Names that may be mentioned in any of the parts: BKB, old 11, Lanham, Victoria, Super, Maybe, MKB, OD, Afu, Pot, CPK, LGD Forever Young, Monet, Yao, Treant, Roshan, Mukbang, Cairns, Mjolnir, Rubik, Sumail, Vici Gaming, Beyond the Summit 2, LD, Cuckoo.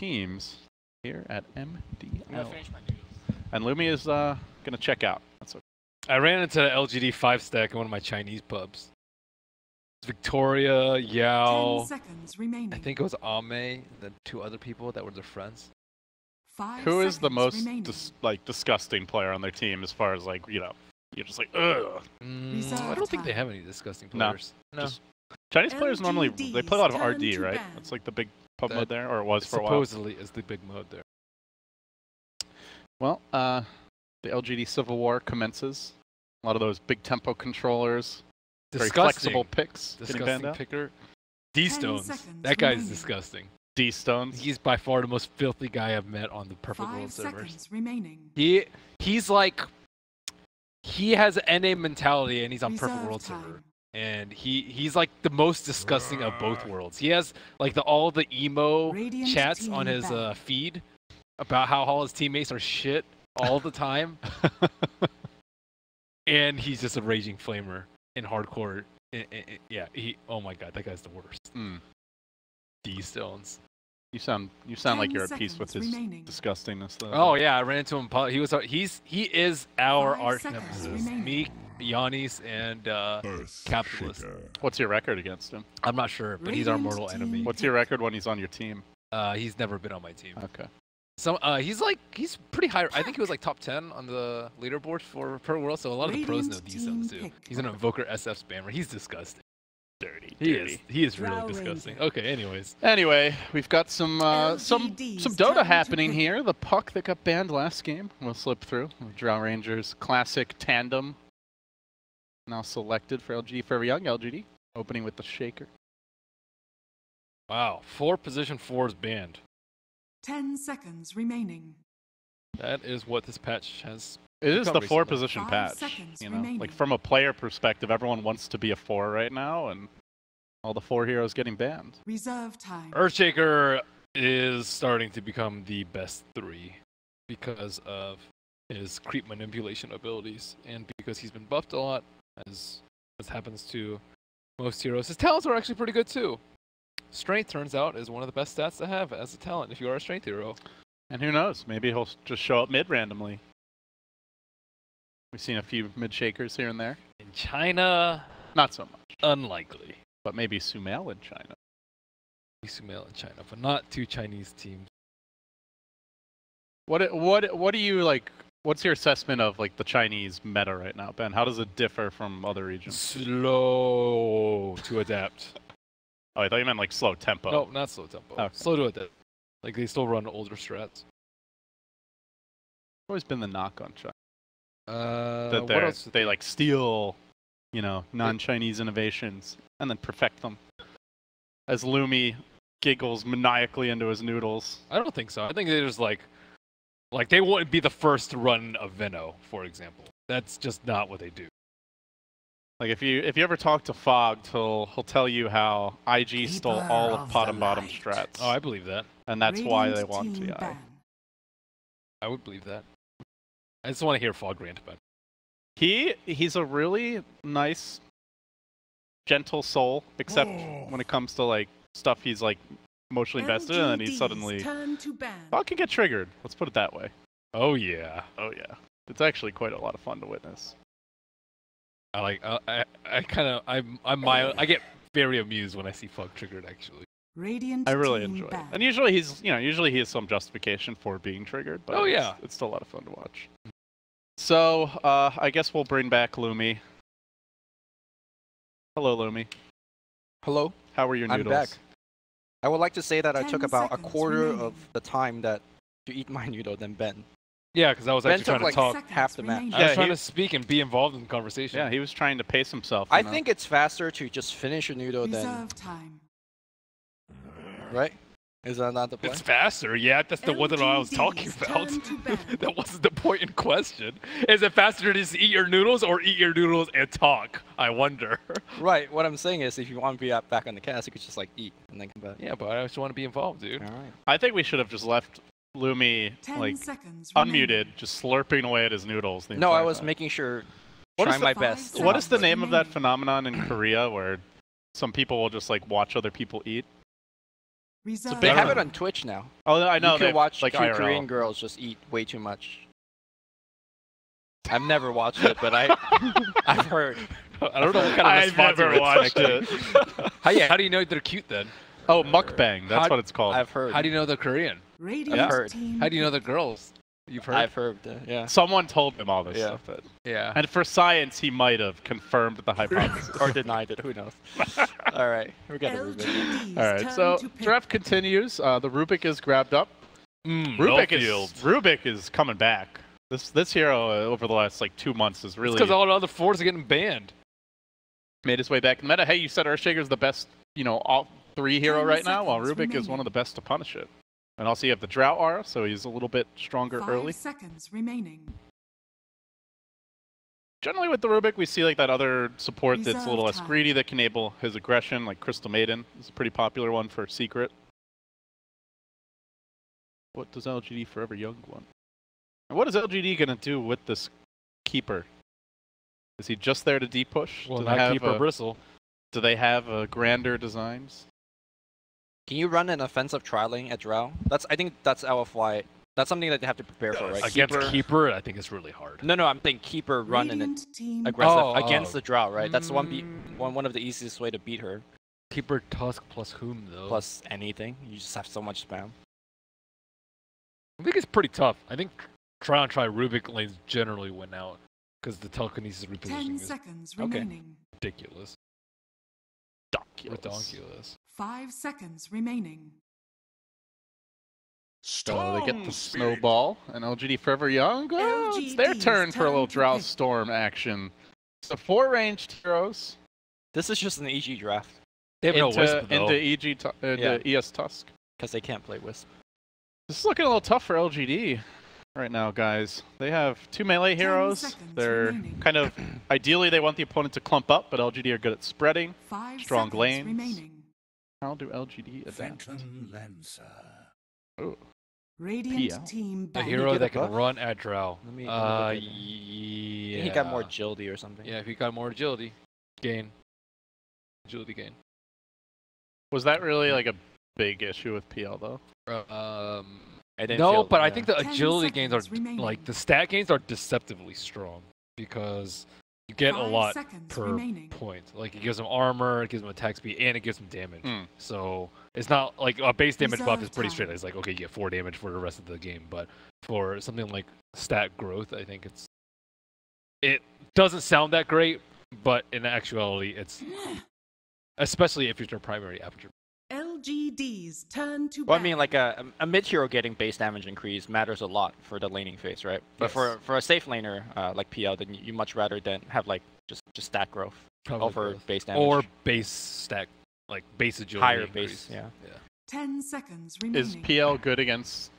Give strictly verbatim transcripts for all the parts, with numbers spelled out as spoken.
teams here at M D L. And Lumi is uh, going to check out. That's okay. I ran into the L G D five stack in one of my Chinese pubs. Victoria, Yao, I think it was Ame, and then two other people that were their friends. Five Who is the most dis like disgusting player on their team as far as like, you know, you're just like, ugh. Mm, I don't think they have any disgusting players. No. no. Chinese players normally, they play a lot of R D, right? Ban. That's like the big pub that mode there, or it was for a while. Supposedly is the big mode there. Well, uh, the L G D Civil War commences. A lot of those big tempo controllers. Disgusting. Very flexible picks. Disgusting picker. D-Stones. That guy is disgusting. D-Stones. He's by far the most filthy guy I've met on the Perfect Five World servers. Remaining. He, he's like, he has N A mentality and he's on Reserve Perfect World time. server. And he, he's like the most disgusting of both worlds. He has like the all the emo Radiant chats on his uh, feed about how all his teammates are shit all the time. And he's just a raging flamer. In hardcore, it, it, it, yeah. He, oh my god, that guy's the worst. Mm. D-Stones. You sound, you sound like you're at peace with his remaining. disgustingness, though. Oh yeah, I ran into him. He was, he's, he is our arch nemesis. Me, Yannis, and uh, Capitalist. What's your record against him? I'm not sure, but Radiant he's our mortal team. enemy. What's your record when he's on your team? Uh, he's never been on my team. Okay. So uh, he's like, he's pretty high. I think he was like top ten on the leaderboard for per world. So a lot of the pros know these things too. He's an Invoker S F spammer. He's disgusting. Dirty. He dirty. is. He is really disgusting. Okay. Anyways. Anyway, we've got some uh, some some Dota happening here. The Puck that got banned last game will slip through. Drow Rangers classic tandem now selected for L G D Forever Young. L G D opening with the Shaker. Wow. Four position fours banned. Ten seconds remaining. That is what this patch has. It is the four position patch. You know, like from a player perspective, everyone wants to be a four right now, and all the four heroes getting banned. Reserve time. Earthshaker is starting to become the best three because of his creep manipulation abilities, and because he's been buffed a lot, as as happens to most heroes. His talents are actually pretty good too. Strength, turns out, is one of the best stats to have as a talent if you are a strength hero. And who knows, maybe he'll just show up mid randomly. We've seen a few mid shakers here and there. In China, not so much. Unlikely. But maybe Sumail in China. Maybe Sumail in China, but not two Chinese teams. What what what do you like? What's your assessment of like the Chinese meta right now, Ben? How does it differ from other regions? Slow to adapt. Oh, I thought you meant like slow tempo. No, not slow tempo. Okay. Slow to adapt. Like they still run older strats. Always been the knock on China. Uh, that what else they like steal, you know, non-Chinese innovations and then perfect them. As Lumi giggles maniacally into his noodles. I don't think so. I think they just like, like they wouldn't be the first to run a Venno, for example. That's just not what they do. Like if you if you ever talk to Fog, he'll he'll tell you how I G Keeper stole all of, of Pot and Bottom strats. Oh, I believe that, and that's Radiant why they want T I. Ban. I would believe that. I just want to hear Fog rant about it. He he's a really nice, gentle soul, except Whoa. when it comes to like stuff he's like emotionally invested in, and he suddenly Fog can get triggered. Let's put it that way. Oh yeah, oh yeah. It's actually quite a lot of fun to witness. I like uh, I I kind of I'm I'm mild, I get very amused when I see Fog triggered actually. Radiant I really enjoy it. And usually he's you know usually he has some justification for being triggered, but oh, it's, yeah. it's still a lot of fun to watch. So uh, I guess we'll bring back Lumi. Hello, Lumi. Hello. How are your noodles? I'm back. I would like to say that Ten I took about a quarter remaining. of the time that to eat my noodle than Ben. Yeah, because I was actually trying like to talk half the match. I yeah, was trying he, to speak and be involved in the conversation. Yeah, he was trying to pace himself. I know? think it's faster to just finish a noodle than... Time. Right? Is that not the point? It's faster, yeah. That's the one that I was talking about. That wasn't the point in question. Is it faster to just eat your noodles or eat your noodles and talk? I wonder. Right, what I'm saying is if you want to be back on the cast, you could just like eat and then come back. Yeah, but I just want to be involved, dude. All right. I think we should have just left... Lumi, Ten like, unmuted, just slurping away at his noodles. No, I was time. making sure, what trying the, my best. What is the name of that phenomenon in Korea where some people will just, like, watch other people eat? So they have it on Twitch now. Oh, I know. You can watch like two I R L. Korean girls just eat way too much. I've never watched it, but I, I've heard. I don't know what kind of response I've watched it. How, yeah, how do you know they're cute then? Oh, mukbang. That's how, what it's called. I've heard. How do you know they're Korean? Radiant I've heard. Team. How do you know they're girls? You've heard? I've heard. Uh, yeah. Someone told him all this yeah. stuff. But... Yeah. And for science, he might have confirmed the hypothesis or denied it. Who knows? All right. We got to move it. All right. So draft continues. Uh, the Rubik is grabbed up. Mm, Rubik is Rubik is coming back. This this hero uh, over the last like two months is really because all the other fours are getting banned. Made his way back in the meta. Hey, you said Earthshaker's the best, you know, all three hero right now, while Rubik remaining. is one of the best to punish it. And also you have the Drought Aura, so he's a little bit stronger Five early. Seconds remaining. Generally with the Rubik, we see like that other support Reserve that's a little time. less greedy that can enable his aggression, like Crystal Maiden is a pretty popular one for Secret. What does L G D Forever Young want? And what is L G D going to do with this Keeper? Is he just there to deep push? Well, do not have Keeper a, Bristle. Do they have a grander designs? Can you run an offensive trialing at Drow? That's I think that's L F Y. That's something that they have to prepare for, right? Against Keeper, Keeper I think it's really hard. No, no, I'm thinking Keeper run and aggressive oh, against oh. the Drow, right? That's mm. one, be one one of the easiest way to beat her. Keeper Tusk plus whom though? Plus anything. You just have so much spam. I think it's pretty tough. I think try on try Rubik lanes generally win out because the telekinesis repositioning Ten is seconds remaining. Okay. ridiculous. Ridiculous. Five seconds remaining. Storm oh, they get the speed. snowball, and L G D Forever Young. Oh, it's their turn for a little Drow Storm action. So four ranged heroes. This is just an E G draft. They have into, no Wisp though. Into E G, uh, yeah. into E S Tusk, because they can't play Wisp. This is looking a little tough for L G D right now, guys. They have two melee heroes. They're remaining. kind of ideally they want the opponent to clump up, but L G D are good at spreading. Five strong lanes. Remaining. How do L G D adapt? Oh. Radiant team a hero that can buff? run at Drow. Let me, uh, let me yeah. He got more agility or something. Yeah, if he got more agility, gain. Agility gain. Was that really like a big issue with P L though? Uh, um, I didn't no, feel, but yeah. I think the agility gains are remaining. like the stat gains are deceptively strong because you get Five a lot per remaining. point. Like it gives them armor, it gives them attack speed, and it gives them damage. Mm. So it's not like a base damage Reserve buff is pretty time. straight. It's like okay, you get four damage for the rest of the game. But for something like stat growth, I think it's it doesn't sound that great, but in actuality, it's especially if it's your primary aperture. L G D's turn to. Well, back. I mean, like a a mid hero getting base damage increase matters a lot for the laning phase, right? Yes. But for for a safe laner uh, like P L, then you much rather than have like just just stat growth Probably over both. base damage or base stack like base agility higher increase. base. Yeah. yeah. Ten seconds remaining. Is P L good against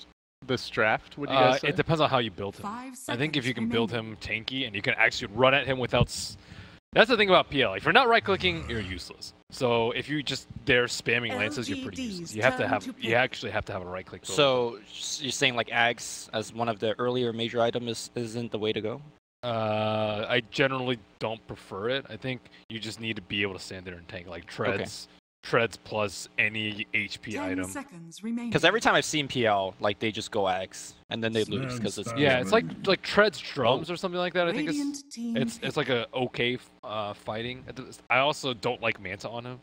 this draft? Would you guys uh, say? It depends on how you build him. Five I think if you can remaining. build him tanky and you can actually run at him without. S That's the thing about P L. If you're not right-clicking, you're useless. So if you just there spamming lances, you're pretty useless. You have to have, you actually have to have a right-click. So you're saying like Ags as one of the earlier major items isn't the way to go? Uh, I generally don't prefer it. I think you just need to be able to stand there and tank like treads, okay. treads plus any H P item. Because every time I've seen P L, like they just go Ags and then they lose because it's yeah, it's like like treads drums or something like that. I think it's it's it's like a okay uh, fighting. I also don't like Manta on him.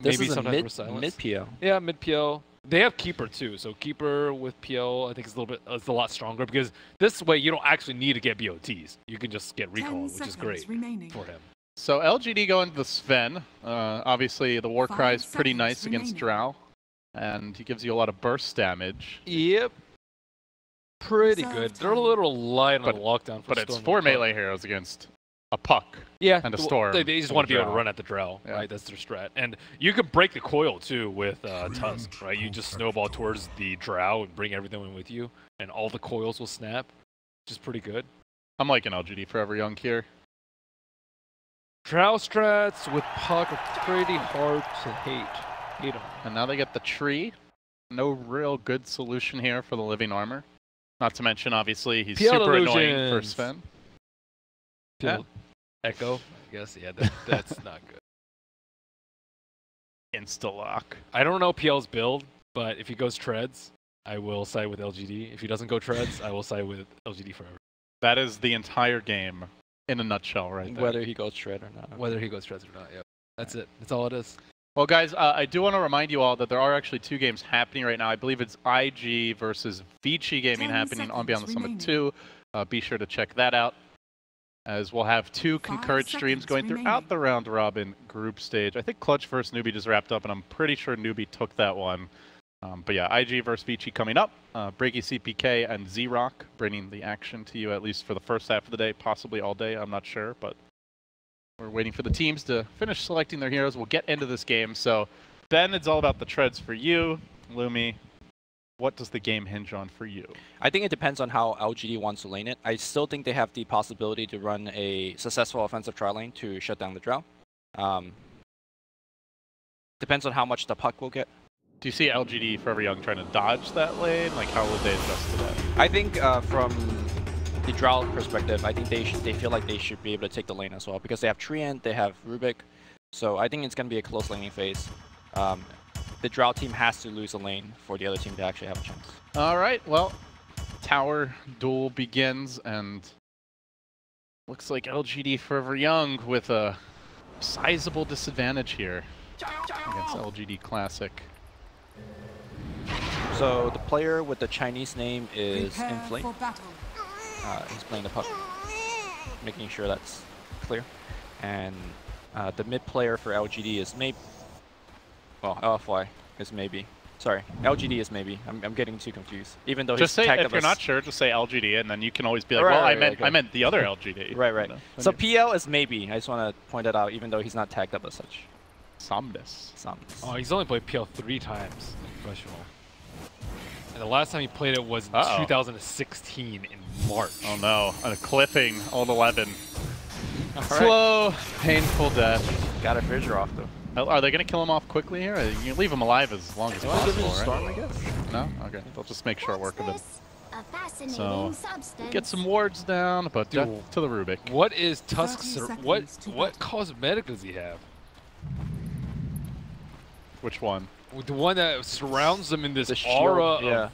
This Maybe is a mid mid P L. Yeah, mid P L. They have Keeper too, so Keeper with P L I think is a little bit it's a lot stronger because this way you don't actually need to get B O Ts. You can just get recall, which is great remaining. for him. So L G D going to the Sven. Uh, obviously the war cry is pretty nice remaining. against Drow, and he gives you a lot of burst damage. Yep. Pretty good. They're a little light on but, the lockdown for But Storm it's four melee heroes against a Puck yeah, and a Storm. They, they just want to be able to run at the Drow, yeah. right? That's their strat. And you can break the coil, too, with uh, Tusk, right? You just snowball towards the Drow and bring everything in with you, and all the coils will snap, which is pretty good. I'm liking L G D Forever Young here. Drow strats with Puck are pretty hard to hate. hate them. And now they get the tree. No real good solution here for the living armor. Not to mention, obviously, he's P L super illusions. annoying for Sven. Yeah. Echo, I guess. Yeah, that, that's not good. insta-lock. I don't know P L's build, but if he goes treads, I will side with L G D. If he doesn't go treads, I will side with L G D forever. That is the entire game in a nutshell, right there. Whether he goes tread or not. Whether he goes treads or not, yeah. That's it. That's all it is. Well, guys, uh, I do want to remind you all that there are actually two games happening right now. I believe it's I G versus Vici Gaming happening on Beyond the Summit two. Uh, be sure to check that out, as we'll have two concurrent streams going remaining. throughout the round robin group stage. I think Clutch versus Newbie just wrapped up, and I'm pretty sure Newbie took that one. Um, but yeah, I G versus Vici coming up. Uh, Breaky, C P K, and Z-Rock bringing the action to you, at least for the first half of the day, possibly all day. I'm not sure, but we're waiting for the teams to finish selecting their heroes. We'll get into this game. So, Ben, it's all about the treads for you. Lumi, what does the game hinge on for you? I think it depends on how L G D wants to lane it. I still think they have the possibility to run a successful offensive trial lane to shut down the Drow. Um, depends on how much the Puck will get. Do you see L G D Forever Young trying to dodge that lane? Like, how would they adjust to that? I think uh, from the Drow perspective, I think they should, they feel like they should be able to take the lane as well, because they have Treant, they have Rubik, so I think it's going to be a close laning phase. Um, the Drow team has to lose a lane for the other team to actually have a chance. All right, well, tower duel begins, and looks like L G D Forever Young with a sizable disadvantage here against L G D Classic. So the player with the Chinese name is Inflame. Uh, he's playing the Puck, making sure that's clear. And uh, the mid player for L G D is Maybe. Well, L F Y is Maybe. Sorry, L G D is Maybe. I'm, I'm getting too confused. Even though just he's say, if you're us. not sure, just say L G D, and then you can always be like, right, well, right, I meant okay. I meant the other L G D. Right, right. You know? So P L is Maybe. I just want to point that out, even though he's not tagged up as such. Somnus. Somnus. Oh, he's only played P L three times in professional. And the last time he played it was in uh-oh. two thousand sixteen in March. Oh no, a clipping, old eleven. All Slow, right. painful death. Got a fissure off though. Are they going to kill him off quickly here? You can leave him alive as long as possible, right? Storm, I guess. No? Okay. They'll just make short work of it. So, get some wards down, but death to the Rubik. What is Tusk's... What, what cosmetic does he have? Which one? The one that surrounds him in this the aura shield, yeah. of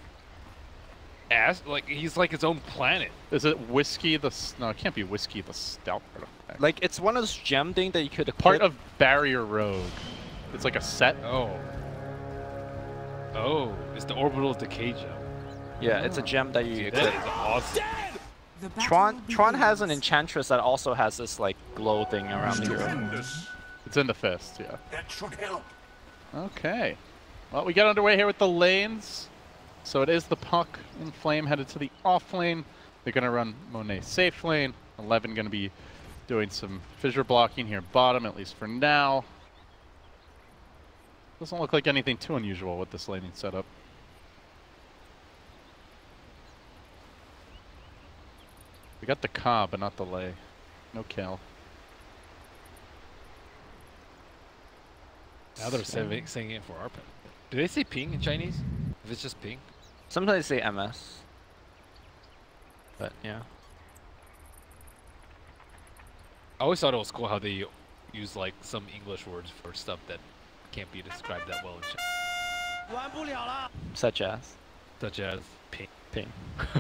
ass, like he's like his own planet. Is it Whiskey the... No, it can't be Whiskey the Stout. Like, it's one of those gem thing that you could... Part equip. of Barrier Rogue. It's like a set. Oh. Oh, it's the Orbital Decay gem. Yeah, oh. it's a gem that you... That is awesome. Tron, Tron has an Enchantress that also has this, like, glow thing around the hero. It's in the fist, yeah. That should help. Okay. Well, we got underway here with the lanes. So it is the Puck and Flame headed to the off lane. They're going to run Monet safe lane. eleven going to be doing some fissure blocking here bottom, at least for now. Doesn't look like anything too unusual with this laning setup. We got the Ka, but not the Lay. No kill. Now they're saying, saying it for our pen. Do they say ping in Chinese? If it's just ping? Sometimes they say M S. But yeah. I always thought it was cool how they use like some English words for stuff that can't be described that well in Chinese. Such as? Such as ping. Ping.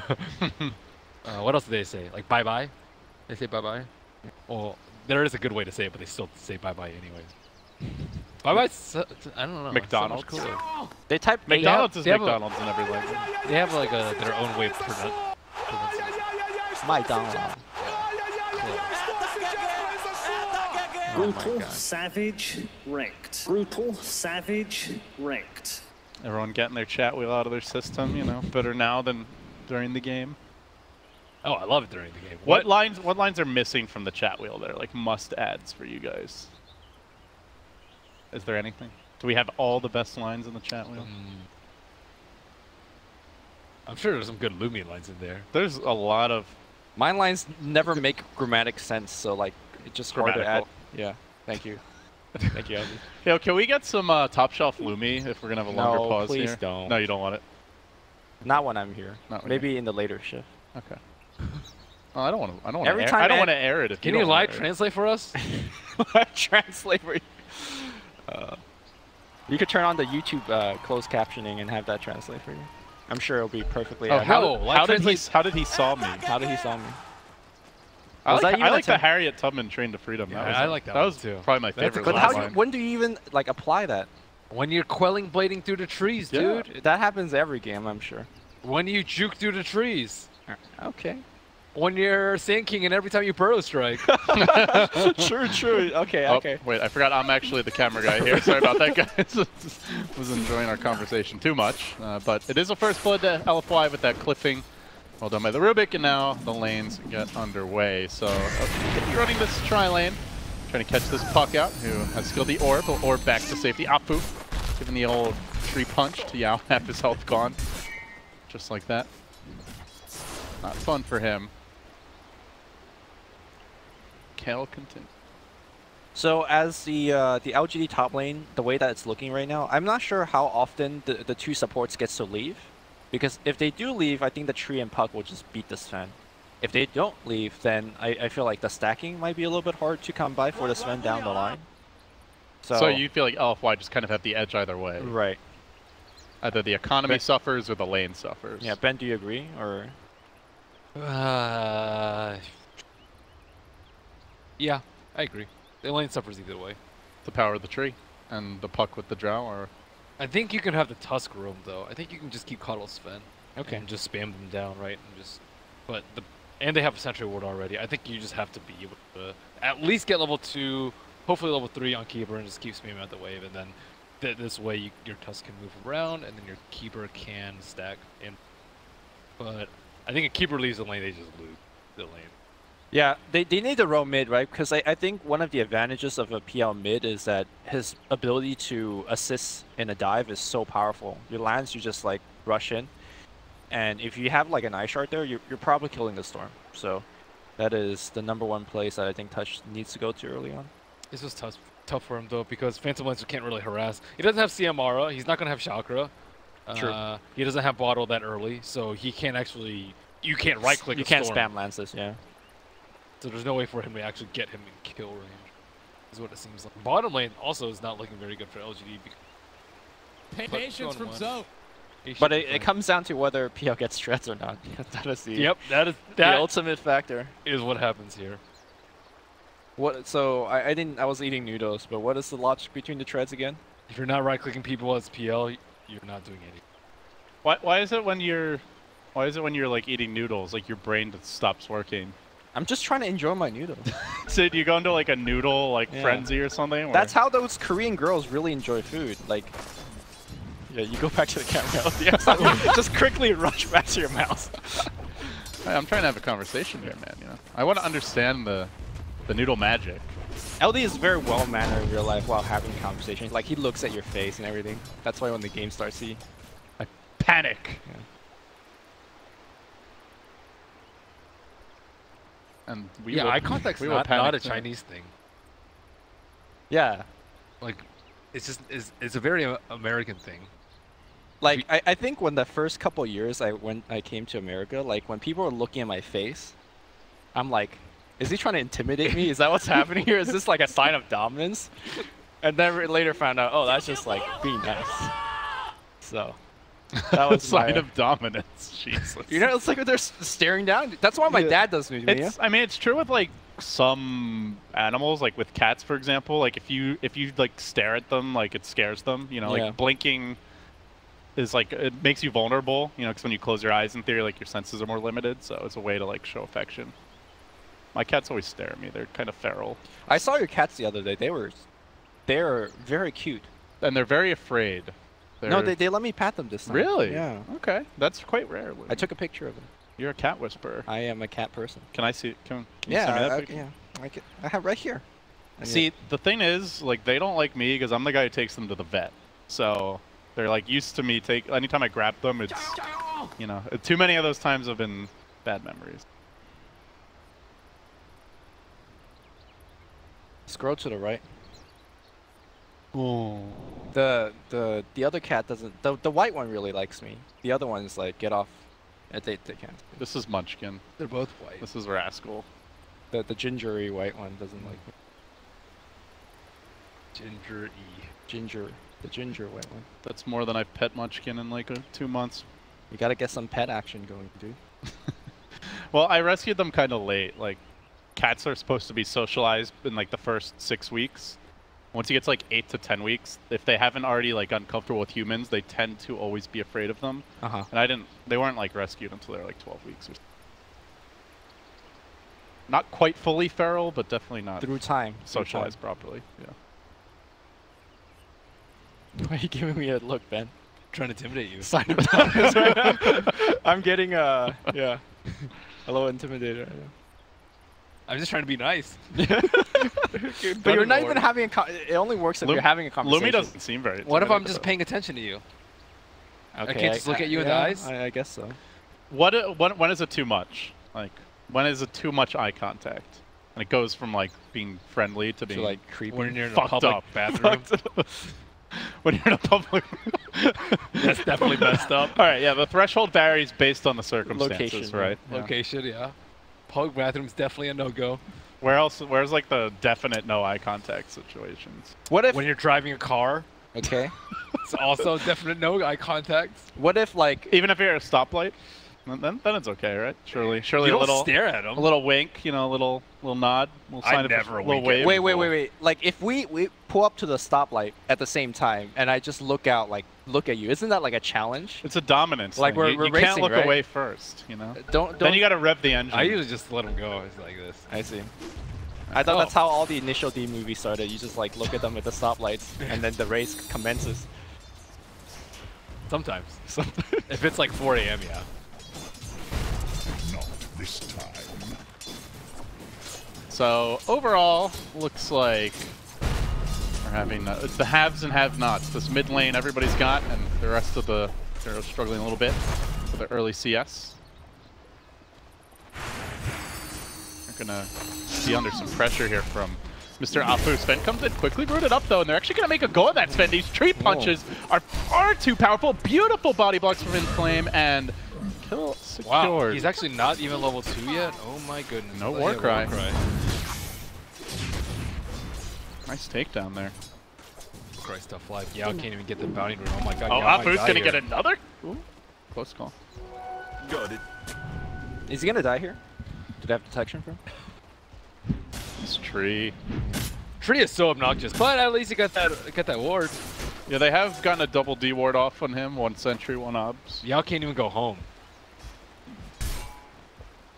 uh, what else do they say? Like bye bye? They say bye bye? Yeah. Well, there is a good way to say it, but they still say bye bye anyways. Why am I, so, I don't know. McDonald's. So cool. They type McDonald's they have, is McDonald's in every language. They have like a, their own way of pronouncing it. My Donald. Yeah. Cool. Brutal, oh savage, wrecked. Brutal, savage, wrecked. Everyone getting their chat wheel out of their system, you know, better now than during the game. Oh, I love it during the game. What, what lines? What lines are missing from the chat wheel there? Like must adds for you guys. Is there anything? Do we have all the best lines in the chat wheel? Mm. I'm sure there's some good Lumi lines in there. There's a lot of... My lines never make grammatic sense, so like, it's just hard to add. Yeah, thank you. Thank you, Andy. Yo, can we get some uh, top shelf Lumi if we're going to have a longer no, pause here? No, please don't. No, you don't want it? Not when I'm here. Not when Maybe you're... in the later shift. Okay. Oh, I don't want to I don't want to I don't want to air it. If can you, you live translate for us? Live translate for you. Uh, You could turn on the YouTube uh, closed captioning and have that translate for you. I'm sure it'll be perfectly. Oh, how, did, how, did he, how did he saw me? How did he saw me? I was like, I like the Harriet Tubman Train to Freedom. Yeah, that was I like that, that one was too. Probably my favorite. But how do you, when do you even like apply that? When you're quelling blading through the trees, yeah. dude. That happens every game, I'm sure. When you juke through the trees. Okay. When you're sinking and every time you burrow strike. True, true. Okay, oh, okay. Wait, I forgot I'm actually the camera guy here. Sorry about that, guys. Was enjoying our conversation too much. Uh, but it is a first blood to L F Y with that cliffing. Well done by the Rubik, and now the lanes get underway. So uh, running this tri-lane, trying to catch this Puck out, who has skilled the orb, the orb back to safety. Apu giving the old tree punch to Yao, half his health gone. Just like that. Not fun for him. Kale continue. So as the uh, the L G D top lane, the way that it's looking right now, I'm not sure how often the, the two supports gets to leave. Because if they do leave, I think the Tree and Puck will just beat this Sven. If they don't leave, then I, I feel like the stacking might be a little bit hard to come by for the Sven down the line. So, so you feel like L F Y just kind of have the edge either way. Right. Either the economy ben, suffers or the lane suffers. Yeah, Ben, do you agree? Or? Uh, yeah, I agree. The lane suffers either way. The power of the Tree and the Puck with the Drow are... I think you can have the Tusk roam though. I think you can just keep Coddle Sven. Okay. And just spam them down, right? And just, but the and they have a Sentry Ward already. I think you just have to be able to at least get level two, hopefully level three on Keeper, and just keep spamming out the wave. And then th this way you, your Tusk can move around, and then your Keeper can stack. And but I think if Keeper leaves the lane, they just lose the lane. Yeah, they, they need to roam mid, right? Because I, I think one of the advantages of a P L mid is that his ability to assist in a dive is so powerful. Your lands, you just like rush in. And if you have like an Ice Shard there, you're, you're probably killing the Storm. So that is the number one place that I think Touch needs to go to early on. This was tough, tough for him though, because Phantom Lancer can't really harass. He doesn't have C M R A, he's not going to have Chakra. True. Uh, he doesn't have Bottle that early, so he can't actually... You can't right click you a Storm. You can't spam Lances, yeah. So there's no way for him to actually get him in kill range, is what it seems like. Bottom lane also is not looking very good for L G D. Patience from Zoe. But it, it comes down to whether P L gets strats or not. That is the yep, that is that the ultimate factor. Is what happens here. What? So I, I didn't. I was eating noodles, but what is the logic between the treads again? If you're not right-clicking people as P L, you're not doing anything. Why? Why is it when you're? Why is it when you're like eating noodles, like your brain stops working? I'm just trying to enjoy my noodle. So do you go into like a noodle like yeah. frenzy or something? Or? That's how those Korean girls really enjoy food. Like, yeah, you go back to the camera. Just quickly rush back to your mouse. I'm trying to have a conversation here, man. You know, I want to understand the the noodle magic. L D is very well mannered in real life while having conversations. Like he looks at your face and everything. That's why when the game starts, he I panic. Yeah. And we yeah, eye contact's we not, not a thing. Chinese thing. Yeah. Like, it's just it's, it's a very American thing. Like, I, I think when the first couple years I when I came to America, like, when people were looking at my face, I'm like, is he trying to intimidate me? Is that what's happening here? Is this, like, a sign of dominance? And then later found out, oh, that's just, like, being nice. So... That was a sign of dominance. Jesus. You know, it's like they're staring down. That's why my yeah. dad does me. Yeah? I mean, it's true with like some animals, like with cats, for example. Like if you if you like stare at them, like it scares them. You know, yeah. like blinking is like it makes you vulnerable. You know, because when you close your eyes, in theory, like your senses are more limited. So it's a way to like show affection. My cats always stare at me. They're kind of feral. I saw your cats the other day. They were, they're very cute. And they're very afraid. They're no, they, they let me pat them this time. Really? Yeah. Okay. That's quite rare. Lou. I took a picture of them. You're a cat whisperer. I am a cat person. Can I see? Can, can yeah, you send me that I, picture? Yeah. I, can, I have right here. I see, yeah. the thing is, like, they don't like me because I'm the guy who takes them to the vet. So they're like used to me take. Anytime I grab them, it's you know, too many of those times have been bad memories. Scroll to the right. Oh. The the the other cat doesn't. The the white one really likes me. The other one's like get off. They they can't. This is Munchkin. They're both white. This is Rascal. The the gingery white one doesn't like me. Gingery. Ginger. The ginger went one. That's more than I've pet Munchkin in like a, two months. You gotta get some pet action going, dude. Well, I rescued them kind of late. Like, cats are supposed to be socialized in like the first six weeks. Once he gets like eight to ten weeks, if they haven't already like gotten comfortable with humans, they tend to always be afraid of them. Uh huh. And I didn't. They weren't like rescued until they were like twelve weeks or something. Not quite fully feral, but definitely not through time socialized through time. properly. Yeah. Why are you giving me a look, Ben? I'm trying to intimidate you. Sign up. I'm getting uh yeah, a little intimidated right now. I'm just trying to be nice. But you're not even having a con it only works if Lu you're having a conversation. Lumi doesn't seem very. What if I'm just paying attention to you? Okay, I can't just look I, at you yeah, in the eyes? I, I guess so. What uh, when, when is it too much? Like when is it too much eye contact? And it goes from like being friendly to being so, like creepy. When you're in a public up. bathroom. When you're in a public That's definitely messed up. All right, yeah, the threshold varies based on the circumstances, Location, right? Yeah. Location, yeah. Pug bathroom's definitely a no-go. Where else? Where's like the definite no eye contact situations? What if when you're driving a car? Okay. It's also definite no eye contact. What if like even if you're at a stoplight, then then it's okay, right? Surely, surely you don't a little stare at them. A little wink, you know, a little little nod. Little sign I of never a, wink. Little wave. Wait, wait, wait, wait. Like if we we pull up to the stoplight at the same time, and I just look out, like look at you. Isn't that like a challenge? It's a dominance. Like thing. we're, you, we're you racing, right? You can't look right? away first, you know. Don't, don't. Then you gotta rev the engine. I usually just let them go. It's like this. I see. I thought oh. that's how all the initial D movies started. You just like look at them at the stoplights, and then the race commences. Sometimes. Sometimes. If it's like four A M, yeah. This time. So overall, looks like we're having uh, it's the haves and have-nots. This mid lane everybody's got, and the rest of the they're struggling a little bit for the early C S. They're gonna be under some pressure here from Mister Afu. Sven comes in quickly, rooted up though, and they're actually gonna make a go of that. Sven, these tree punches Whoa. are far too powerful. Beautiful body blocks from Inflame and. Kill secured. Wow, he's actually not even level two yet. Oh my goodness. No war cry. war cry. Nice takedown there. Christ off life. Yao can't even get the bounty room. Oh my god. Oh, Afu's gonna get another? Ooh, close call. Got it. Is he gonna die here? Did I have detection for him? This tree. Tree is so obnoxious, but at least he got that got that ward. Yeah, they have gotten a double D ward off on him. One sentry, one obs. Y'all can't even go home.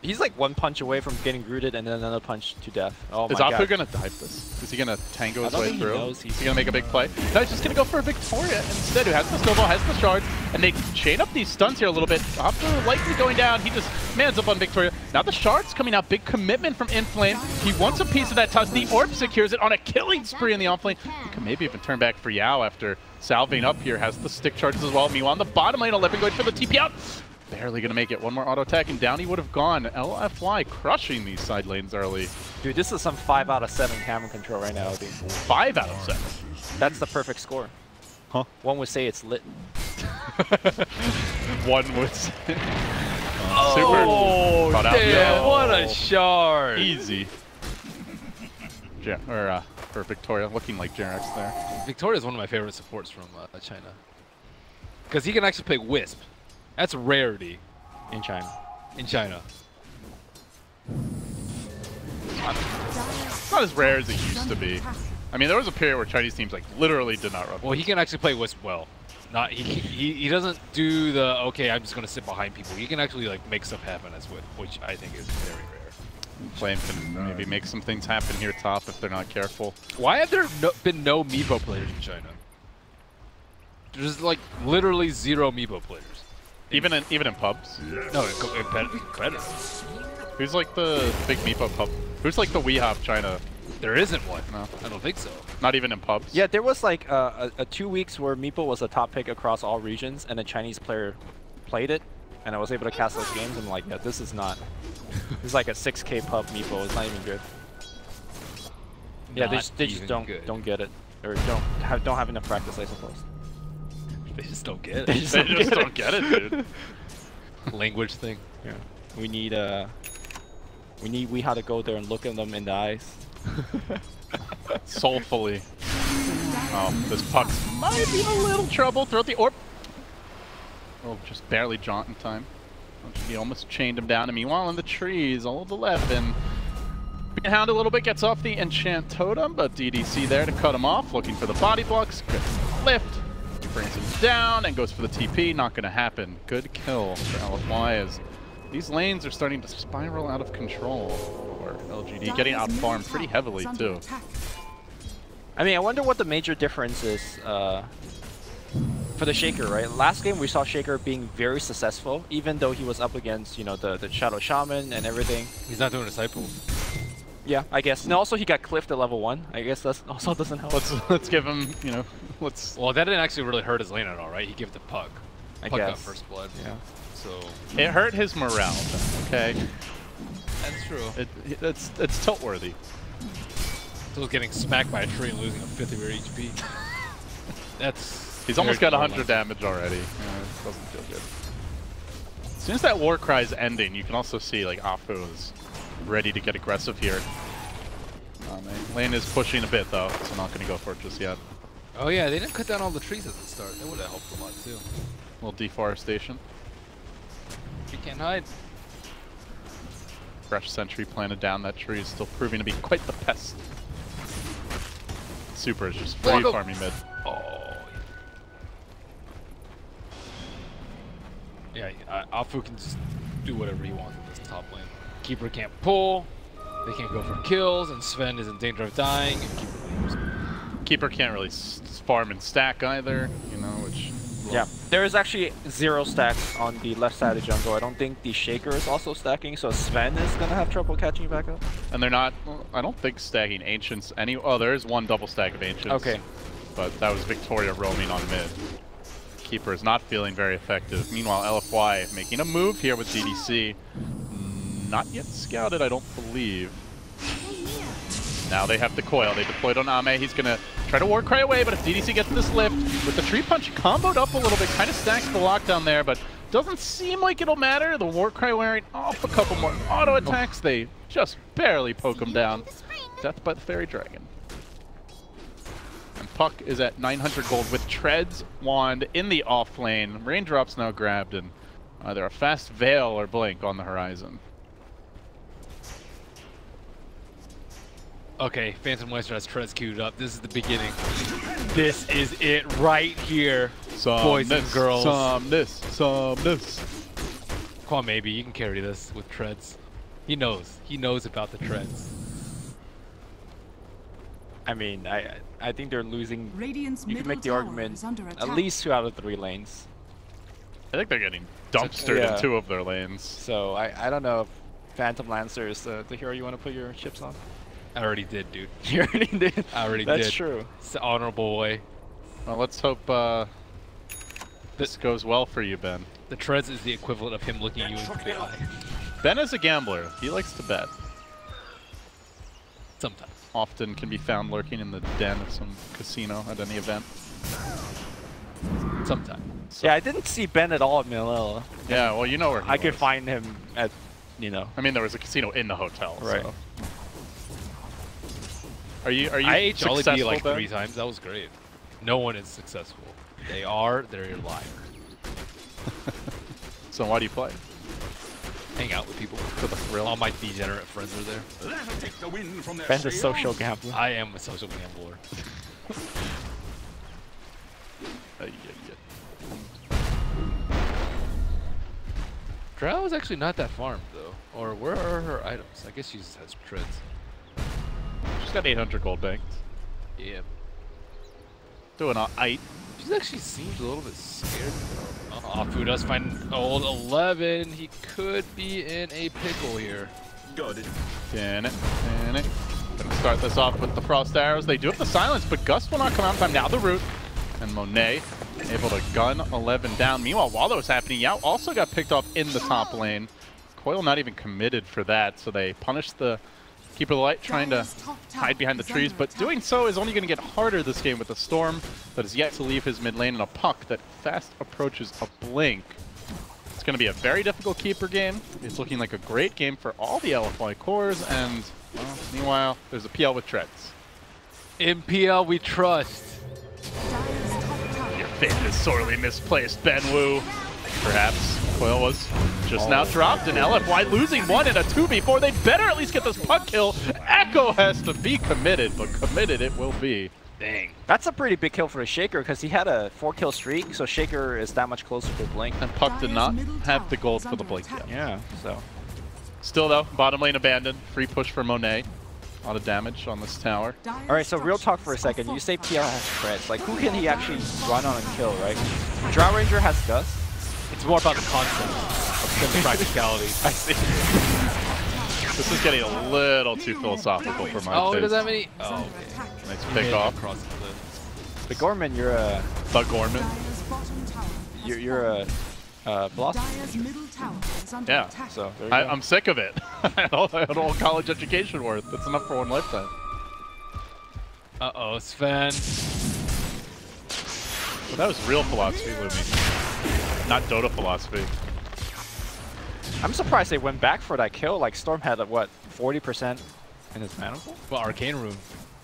He's like one punch away from getting rooted and then another punch to death. Oh my god. Is Afu gonna dive this? Is he gonna tango his way through? Is he gonna make a big play? No, he's just gonna go for Victoria instead, who has the snowball, has the shard, and they chain up these stuns here a little bit. Afu likely going down. He just mans up on Victoria. Now the shard's coming out. Big commitment from Inflame. He wants a piece of that tusk. The orb secures it on a killing spree in the offlane. He can maybe even turn back for Yao after salving up here. Has the stick charges as well. Meanwhile, on the bottom lane, eleven going for the T P out. Barely gonna make it. One more auto attack and down he would have gone. L F Y crushing these side lanes early. Dude, this is some five out of seven camera control right now. Dude. Five out of seven. That's the perfect score. Huh? One would say it's lit. One would say. Oh, Super. Oh damn! No. What a shard. Easy. Yeah, or uh, for Victoria, looking like Jerax there. Victoria is one of my favorite supports from uh, China because he can actually play Wisp. That's a rarity in China. In China. Not, not as rare as it used to be. I mean, there was a period where Chinese teams like literally did not run. Well, he can actually play Wisp well. Not he he, he doesn't do the okay. I'm just gonna sit behind people. He can actually like make stuff happen as Wisp, which I think is very rare. Flame can maybe make some things happen here top if they're not careful. Why have there no, been no Meebo players in China? There's like literally zero Meebo players. Even in even in pubs. Yes. No, competitors. Who's like the big Meepo pub? Who's like the WeHop China? There isn't one. No, I don't think so. Not even in pubs. Yeah, there was like uh, a, a two weeks where Meepo was a top pick across all regions, and a Chinese player played it, and I was able to cast those games. And I'm like, yeah, this is not. It's like a six K pub Meepo. It's not even good. Yeah, not they just, they just don't good. don't get it, or don't have don't have enough practice, I suppose. They just don't get it. They just, they don't, just get don't get it, dude. Language thing. Yeah. We need uh, we need we how to go there and look at them in the eyes. Soulfully. Oh, this Puck might be in a little trouble. Throw the orb. Oh, just barely jaunt in time. He almost chained him down. And meanwhile, in the trees, old eleven. Hound a little bit, gets off the enchant totem, but D D C there to cut him off, looking for the body blocks. Grips lift, brings him down, and goes for the T P. Not going to happen. Good kill for L F Y as these lanes are starting to spiral out of control for L G D, getting out farmed pretty heavily, too. I mean, I wonder what the major difference is uh, for the Shaker, right? Last game, we saw Shaker being very successful, even though he was up against, you know, the, the Shadow Shaman and everything. He's not doing Disciple. Yeah, I guess. And also, he got cliffed at level one. I guess that also doesn't help. Let's let's give him, you know, let's. Well, that didn't actually really hurt his lane at all, right? He gave the Pug. I Pug guess. Got first blood. Yeah. So it hurt his morale. Okay. That's true. It, it it's it's tilt worthy. Still getting smacked by a tree and losing a fifth of your H P. That's. He's almost got one hundred damage already. Yeah, it doesn't feel good. As soon as that war cry is ending, you can also see like Afu's ready to get aggressive here. Um, lane is pushing a bit though, so not going to go for it just yet. Oh yeah, they didn't cut down all the trees at the start. That would have helped a lot too. A little deforestation. You can't hide. Fresh sentry planted down. That tree is still proving to be quite the pest. Super is just free oh, farming mid. Oh. Yeah, uh, Afu can just do whatever he wants with this top lane. Keeper can't pull, they can't go for kills, and Sven is in danger of dying. And Keeper, Keeper can't really s farm and stack either, you know, which... Well. Yeah, there is actually zero stacks on the left side of the jungle. I don't think the Shaker is also stacking, so Sven is going to have trouble catching back up. And they're not, well, I don't think stacking Ancients any... Oh, there is one double stack of Ancients. Okay. But that was Victoria roaming on mid. Keeper is not feeling very effective. Meanwhile, L F Y making a move here with D D C. Not yet scouted, I don't believe. Now they have the coil. They deployed on Ame. He's going to try to war cry away, but if D D C gets this lift with the tree punch comboed up a little bit, kind of stacks the lockdown there, but doesn't seem like it'll matter. The war cry wearing off a couple more auto attacks. They just barely poke him down. Death by the Fairy Dragon. And Puck is at nine hundred gold with Tread's Wand in the off lane. Raindrops now grabbed, and either a fast Veil or Blink on the horizon. Okay, Phantom Western has Trez queued up. This is the beginning. This is it right here, some boys this, and girls. Some this, some this. Come on, Maybe. You can carry this with Trez. He knows. He knows about the Trez. I mean, I I think they're losing. Radiant's you can make the argument at least two out of three lanes. I think they're getting dumpstered yeah. in two of their lanes. So I, I don't know if Phantom Lancer is the, the hero you want to put your chips on. I already did, dude. You already did? I already That's did. That's true. It's the honorable way. Well, let's hope uh, this goes well for you, Ben. The Trez is the equivalent of him looking at you in the eye. Ben is a gambler. He likes to bet. Sometimes. Often can be found lurking in the den of some casino at any event. Sometimes. So. Yeah, I didn't see Ben at all at Manila. Yeah, well, you know where he I was. Could find him at, you know. I mean, there was a casino in the hotel, right? So. Are you? Are you? I ate Jollibee like though? three times. That was great. No one is successful. They are. They're your liar. So why do you play? Hang out with people. For the thrill. All my degenerate friends are there. Take the wind from their Ben's a social gambler. I am a social gambler. uh, yeah, yeah. Drow is actually not that farmed though. Or where are her items? I guess she just has treads. She's got eight hundred gold banked. Yeah. Doing all eight. She actually seems a little bit scared. Oh, Afu does find old eleven. He could be in a pickle here. Got it. Damn it. Damn it. Gonna start this off with the frost arrows. They do have the silence, but Gust will not come out in time. Now the root. And Monet able to gun eleven down. Meanwhile, while that was happening, Yao also got picked off in the top lane. Coil not even committed for that, so they punished the Keeper of the Light trying to hide behind the trees, but doing so is only going to get harder this game with a Storm that is yet to leave his mid lane and a Puck that fast approaches a Blink. It's going to be a very difficult Keeper game. It's looking like a great game for all the L F Y cores, and well, meanwhile, there's a P L with Treads. In P L we trust. bait is sorely misplaced. Benwu, perhaps. Coil was just oh, now dropped, and L F Y losing one and a two before they better at least get this puck kill. Echo has to be committed, but committed it will be. Dang. That's a pretty big kill for a Shaker, because he had a four kill streak, so Shaker is that much closer to Blink. And Puck did not have the gold for the Blink yet. Yeah, so. Still though, bottom lane abandoned. Free push for Monet. A lot of damage on this tower. Alright, so real talk for a second. You say P L has creds. Like, who can he actually run on and kill, right? Drow Ranger has dust. It's more about the concept of the practicality. I see. This is getting a little too philosophical for my oh, taste. Oh, does that many? Oh, okay. Nice pick off. The Gorman, you're a... The Gorman. You're, you're a... Uh, Blossom. Yeah. So, I, I'm sick of it. I had an old college education worth. That's enough for one lifetime. Uh-oh, Sven. Well, that was real philosophy, Lumi. Not Dota philosophy. I'm surprised they went back for that kill. Like, Storm had, what, forty percent in his mana pool? Well, Arcane Room.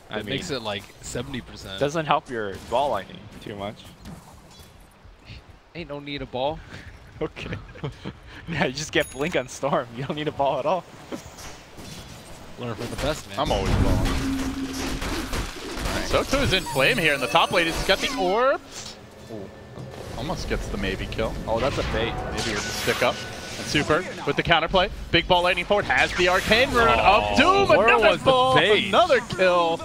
That I mean, makes it, like, seventy percent. Doesn't help your ball lightning too much. Ain't no need a ball. Okay. Yeah, you just get Blink on Storm. You don't need a ball at all. Learn from the best, man. I'm always balling. Soto's in Flame here in the top lane. He's got the orb. Ooh. Almost gets the maybe kill. Oh, that's a bait. Maybe you're just stick up. And Super with the counterplay. Big ball lightning forward has the Arcane Rune oh, of Doom. Another ball. Another kill.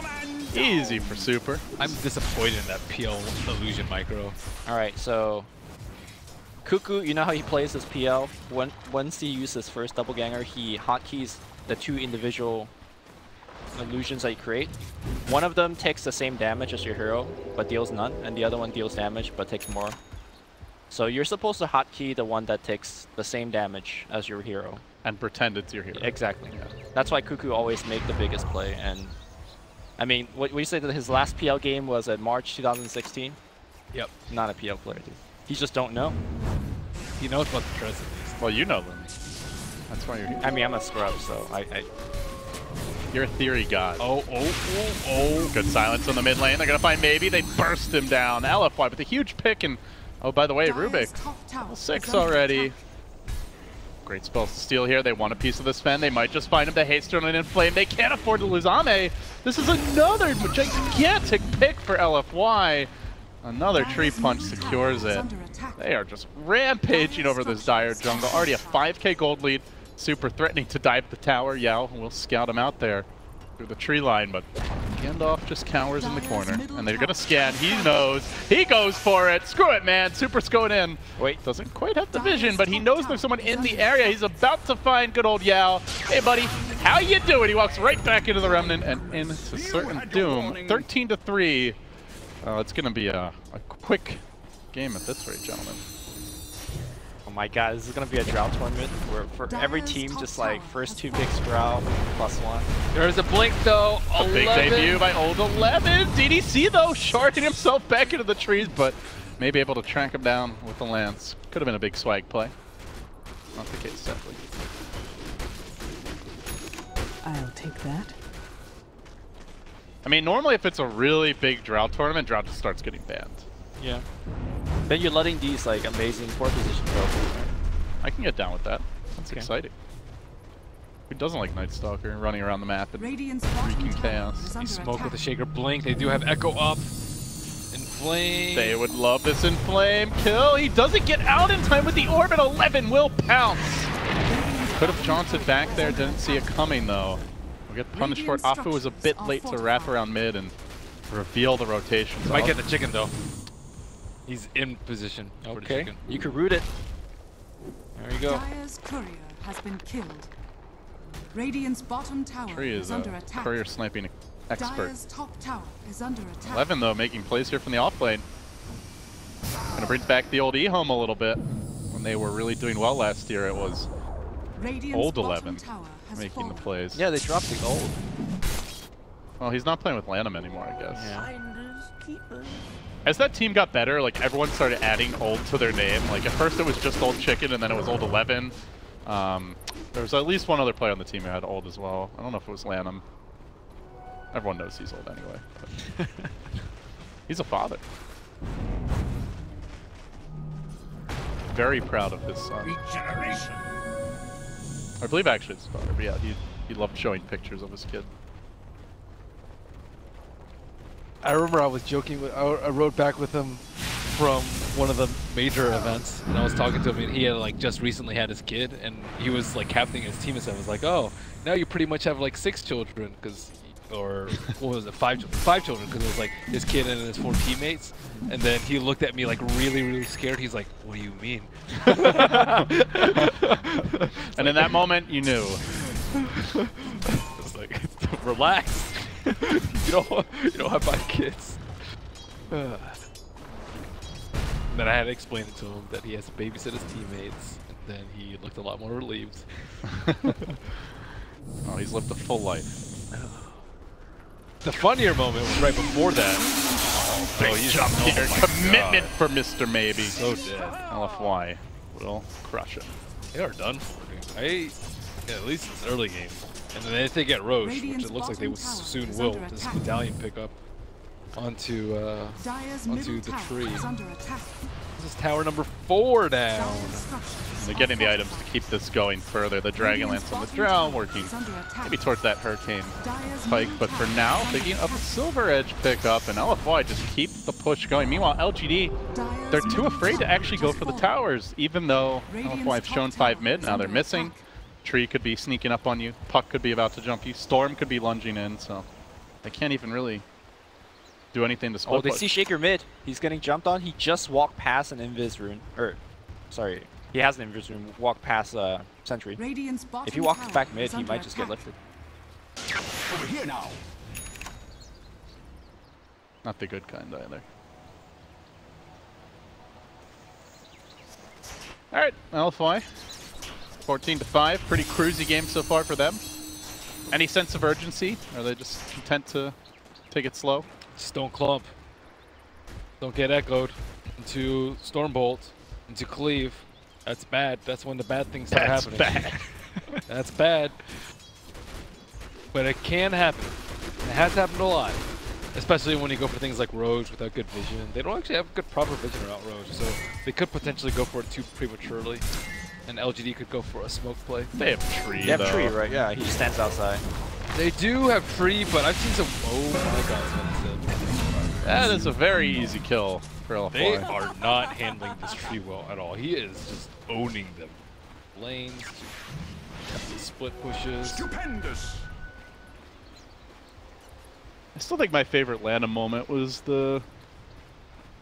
Easy for Super. I'm disappointed in that P L illusion micro. All right, so... Cuckoo, you know how he plays his P L? When, once he uses his first double ganger, he hotkeys the two individual illusions that you create. One of them takes the same damage as your hero, but deals none, and the other one deals damage, but takes more. So you're supposed to hotkey the one that takes the same damage as your hero. And pretend it's your hero. Exactly. Yeah. That's why Cuckoo always makes the biggest play. And I mean, what you say that his last P L game was in March two thousand sixteen? Yep. Not a P L player, dude. He just don't know. He knows about the trends at least. Well, you know them. That's why you're here. I mean, I'm a scrub, so I... I... You're a theory god. Oh, oh, oh, oh. Good silence in the mid lane. They're going to find Maybe. They burst him down. L F Y with a huge pick and... Oh, by the way, Rubik. Six already. Great spell to steal here. They want a piece of this Fen. They might just find him. The Haste and Inflame. They can't afford to lose Ame. This is another gigantic pick for L F Y. Another tree punch secures it. They are just rampaging over this dire jungle. Already a five K gold lead. Super threatening to dive the tower. Yao will scout him out there through the tree line, but Gandalf just cowers in the corner. And they're going to scan. He knows. He goes for it. Screw it, man. Super's going in. Wait, doesn't quite have the vision, but he knows there's someone in the area. He's about to find good old Yao. Hey, buddy. How you doing? He walks right back into the Remnant and into certain doom. thirteen to three. Oh, it's going to be a, a quick game at this rate, gentlemen. Oh my god, this is going to be a Drow tournament where for every team just like first two picks Drow plus one. There's a blink though. A big debut by old eleven. D D C though, sharding himself back into the trees, but maybe able to track him down with the lance. Could have been a big swag play. Not the case, sadly. I'll take that. I mean, normally if it's a really big Drow tournament, Drow just starts getting banned. Yeah. Then you're letting these like amazing four position go. I can get down with that. That's okay. Exciting. Who doesn't like Night Stalker running around the map and wreaking chaos? You smoke attack with the Shaker Blink. They do have Echo up. Inflame. They would love this Inflame kill. He doesn't get out in time with the orb, and eleven will pounce. Could have jaunted back there. Didn't see it coming though. We'll get punished for it. Afu was a bit late to wrap around mid and reveal the rotation. Might get the chicken though. He's in position. Okay. For the you can root it. There you go. Dyer's courier has been killed. Radiant's bottom tower Tree is, is under attack. Courier sniping expert. Dyer's top tower is under attack. eleven though making plays here from the off lane. Gonna bring back the old E home a little bit. When they were really doing well last year, it was Radiant's old eleven. Making fallen. The plays. Yeah, they dropped the gold. Well, he's not playing with Lanham anymore, I guess. Yeah. As that team got better, like everyone started adding old to their name. Like at first it was just old chicken, and then it was old eleven. Um, there was at least one other player on the team who had old as well. I don't know if it was Lanham. Everyone knows he's old anyway. He's a father. very proud of his son. Regeneration. I believe actually his father, but yeah, he, he loved showing pictures of his kid. I remember I was joking, with, I, I rode back with him from one of the major events, and I was talking to him, and he had like just recently had his kid, and he was like captaining his team, and I was like, oh, now you pretty much have like six children, because, or what was it, five, five children, because it was like his kid and his four teammates, and then he looked at me like really, really scared. He's like, what do you mean? And like, in that moment, you knew. I was like, relax. you don't, you don't have five kids. Uh. Then I had to explain it to him that he has to babysit his teammates, and then he looked a lot more relieved. Oh, he's lived a full life. The funnier moment was right before that. Oh, big oh, he's jump oh here. Commitment God. For Mister Maybe. So dead. L F Y will crush it. They are done for, dude. I, yeah, at least this early game. And then if they get Roche, Radiant's which it looks like they soon will, this medallion pick up onto uh, onto the tree. This is tower number four down. They're getting the items to keep this going further. The Dragonlance on the Drow working maybe towards that Hurricane Pike, but for now, thinking of a Silver Edge pickup, and L F Y just keep the push going. Meanwhile, L G D, they're too afraid to actually go for the towers, even though L F Y have shown five mid, now they're missing. Tree could be sneaking up on you, Puck could be about to jump you, Storm could be lunging in, so they can't even really do anything to split Oh, they push. See Shaker mid. He's getting jumped on. He just walked past an Invis rune, or sorry, he has an Invis rune, walked past uh, Sentry. Radiant's if he walks back mid, he might just attack. Get lifted. Over here now. Not the good kind either. All right, L F Y. fourteen to five, pretty cruisy game so far for them. Any sense of urgency? Are they just content to take it slow? Just don't clump. Don't get echoed into Stormbolt, into Cleave. That's bad. That's when the bad things start That's happening. That's bad. That's bad. But it can happen. It has happened a lot. Especially when you go for things like Roge without good vision. They don't actually have good proper vision around Roge, so they could potentially go for it too prematurely. And L G D could go for a smoke play. They have Tree, They have though. Tree, right? Yeah, he stands outside. They do have Tree, but I've seen some... Oh my god. That is a very easy kill for L F Y. They are not handling this Tree well at all. He is just owning them. Lanes, split pushes. Stupendous! I still think my favorite Lanham moment was the...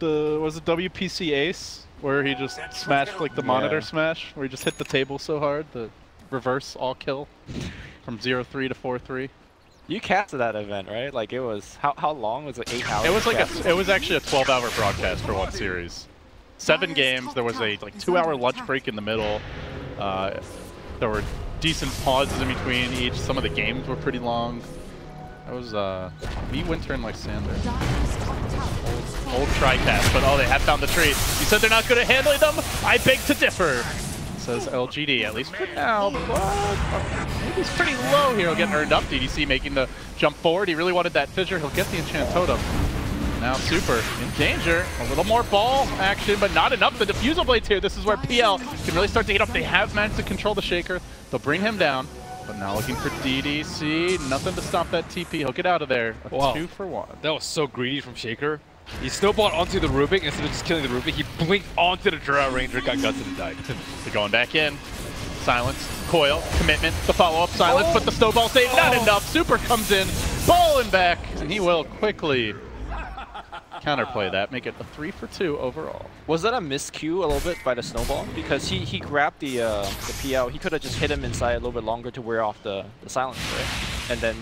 the was it W P C Ace? Where he just That's smashed like the monitor yeah. smash, where he just hit the table so hard, the reverse all kill from zero three to four three. You casted that event, right? Like it was how how long was it? Eight hours. It was like a, it was actually a twelve hour broadcast for one series, seven games. There was a like two hour lunch break in the middle. Uh, there were decent pauses in between each. Some of the games were pretty long. That was uh, me, Winter, and Lysander. Old TriCast, but oh, they have found the Tree. You said they're not good at handling them? I beg to differ, says L G D, at least for now. But he's pretty low here. He'll get earned up. D D C making the jump forward. He really wanted that fissure. He'll get the enchant totem. Now Super in danger. A little more ball action, but not enough. The defusal blades here. This is where P L can really start to heat up. They have managed to control the Shaker. They'll bring him down. But now looking for D D C. Nothing to stop that T P. He'll get out of there. A wow. Two for one. That was so greedy from Shaker. He snowballed onto the Rubik instead of just killing the Rubik. He blinked onto the Drow Ranger, got gutted and died. They're going back in. Silence, coil, commitment, the follow-up silence, oh. but the snowball save, oh. not enough. Super comes in, balling back, and he will quickly counterplay that, make it a three for two overall. Was that a miscue a little bit by the snowball? Because he, he grabbed the uh, the P L. He could have just hit him inside a little bit longer to wear off the, the silence, right? And then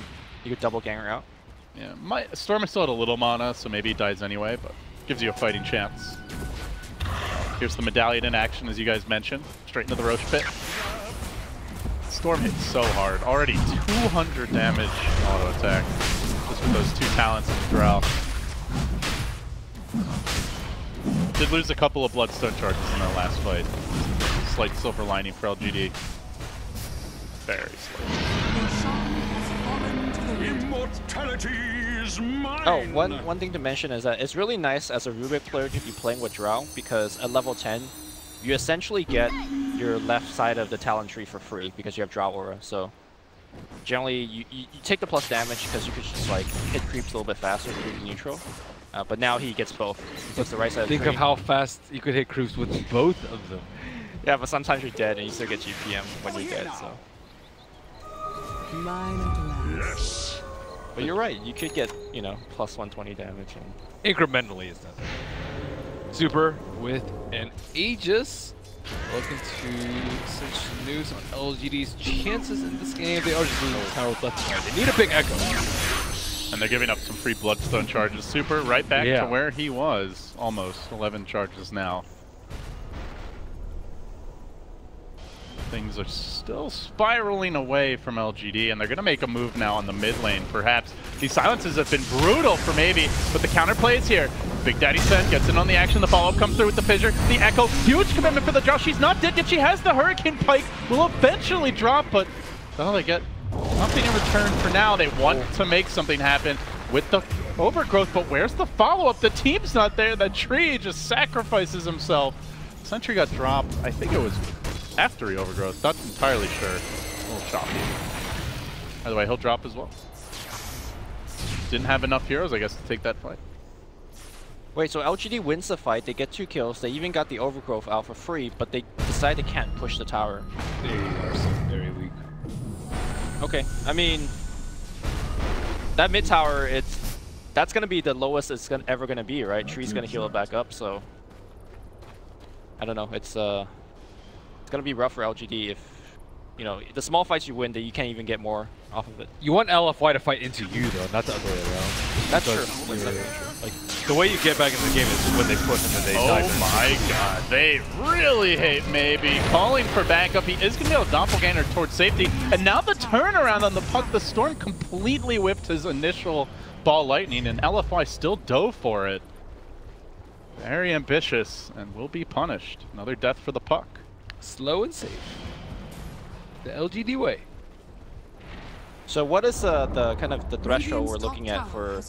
you could double ganger out. Yeah, my Storm is still at a little mana, so maybe he dies anyway, but gives you a fighting chance. Here's the medallion in action, as you guys mentioned. Straight into the Roche pit. Storm hits so hard. Already two hundred damage auto attack. Just with those two talents and Drow. Did lose a couple of Bloodstone charges in that last fight. Slight silver lining for L G D. Very slight. Immortality is mine. Oh, one, one thing to mention is that it's really nice as a Rubik player to be playing with Drow, because at level ten, you essentially get your left side of the talent tree for free because you have Draw Aura. So generally, you, you, you take the plus damage because you could just like hit creeps a little bit faster through the neutral. Uh, but now he gets both. He takes the right side. Think of, of how fast you could hit creeps with both of them. Yeah, but sometimes you're dead and you still get G P M when you're dead. So. Yes. But you're right. You could get, you know, plus one twenty damage and incrementally is nothing. Super with an Aegis. Looking to some news on L G D's chances in this game. They are just losing the tower with left and right. They need a big echo. And they're giving up some free Bloodstone charges. Super right back yeah. to where he was. Almost eleven charges now. Things are still spiraling away from L G D, and they're going to make a move now on the mid lane, perhaps. These silences have been brutal for Maybe, but the counter plays here. Big Daddy Sen gets in on the action. The follow-up comes through with the fissure. The echo, huge commitment for the draw. She's not dead yet. She has the Hurricane Pike. Will eventually drop, but oh, they get nothing in return for now. They want oh. to make something happen with the overgrowth, but where's the follow-up? The team's not there. The tree just sacrifices himself. Sentry got dropped. I think it was... after he overgrows, not entirely sure. A little choppy. By the way, he'll drop as well. Didn't have enough heroes, I guess, to take that fight. Wait, so L G D wins the fight, they get two kills, they even got the overgrowth out for free, but they decide they can't push the tower. They are so very weak. Okay, I mean, that mid tower, it's that's going to be the lowest it's gonna, ever going to be, right? Tree's going to heal it back up, so... I don't know, it's... uh. It's gonna be rough for L G D if, you know, the small fights you win that you can't even get more off of it. You want L F Y to fight into you though, not the other way around. That's true. That's true. Like the way you get back into the game is when they push and then they die. Oh my god, they really hate Maybe. Calling for backup, he is gonna be able to doppelganger towards safety, and now the turnaround on the Puck. The Storm completely whipped his initial ball lightning, and L F Y still dove for it. Very ambitious, and will be punished. Another death for the Puck. Slow and safe. The L G D way. So what is uh, the kind of the threshold we're looking at for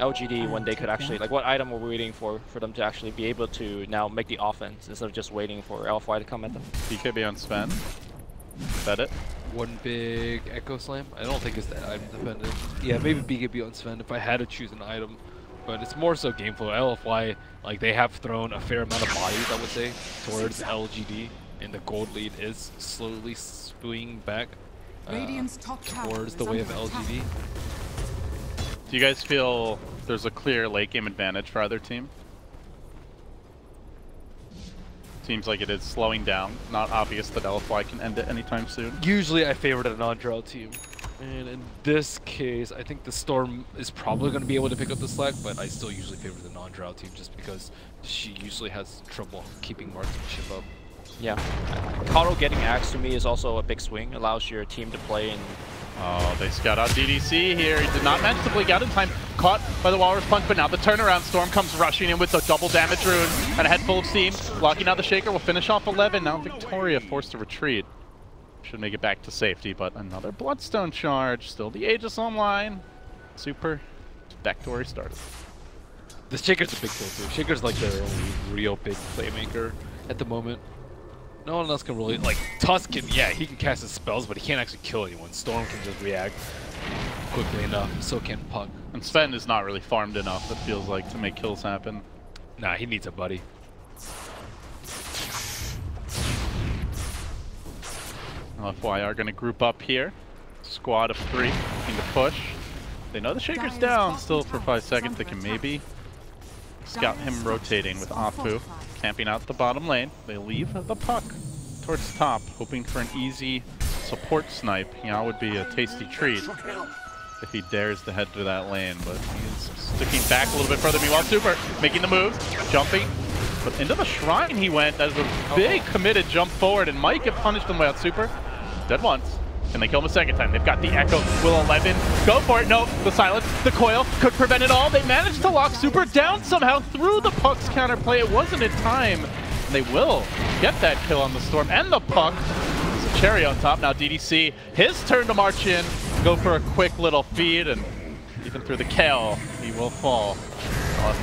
L G D when they could actually, like what item are we waiting for for them to actually be able to now make the offense instead of just waiting for L F Y to come at them? P K B on Sven. Is that it? One big Echo Slam. I don't think it's that item dependent. Yeah, maybe B K B on Sven if I had to choose an item. But it's more so game flow. L F Y, like they have thrown a fair amount of bodies, I would say, towards L G D, and the gold lead is slowly swinging back uh, towards the way of L G D. Do you guys feel there's a clear late game advantage for either team? Seems like it is slowing down. Not obvious that L F Y can end it anytime soon. Usually, I favored a non-draw team. And in this case, I think the Storm is probably going to be able to pick up the slack, but I still usually favor the non-drought team just because she usually has trouble keeping marksmanship up. Yeah. Karo getting Axe to me is also a big swing. Allows your team to play in... Oh, they scout out D D C here. He did not manage to blink out in time. Caught by the Walrus Punch, but now the turnaround. Storm comes rushing in with a double damage rune and a head full of steam. Locking out the Shaker will finish off eleven. Now Victoria forced to retreat. Should make it back to safety, but another Bloodstone charge. Still the Aegis online. Super back to where he started. The Shaker's a big thing too. Shaker's like their only real big playmaker at the moment. No one else can really, like, Tusk can, yeah, he can cast his spells, but he can't actually kill anyone. Storm can just react quickly enough, so can Pug. And Sven is not really farmed enough, it feels like, to make kills happen. Nah, he needs a buddy. L F Y are going to group up here. Squad of three looking to push. They know the Shaker's down still for five seconds. They can maybe scout him rotating with Afu, camping out the bottom lane. They leave the Puck towards top, hoping for an easy support snipe. Yao would be a tasty treat if he dares to head to that lane, but he's sticking back a little bit further. Meanwhile, Super making the moves, jumping. But into the shrine he went. That is a big committed jump forward, and Mike have punished him without Super. Dead once. And they kill him a second time. They've got the Echo. Will eleven go for it? No. The Silence. The Coil could prevent it all. They managed to lock Super down somehow through the Puck's counterplay. It wasn't in time. And they will get that kill on the Storm and the Puck. There's a cherry on top. Now D D C, his turn to march in, go for a quick little feed, and even through the Kale, he will fall.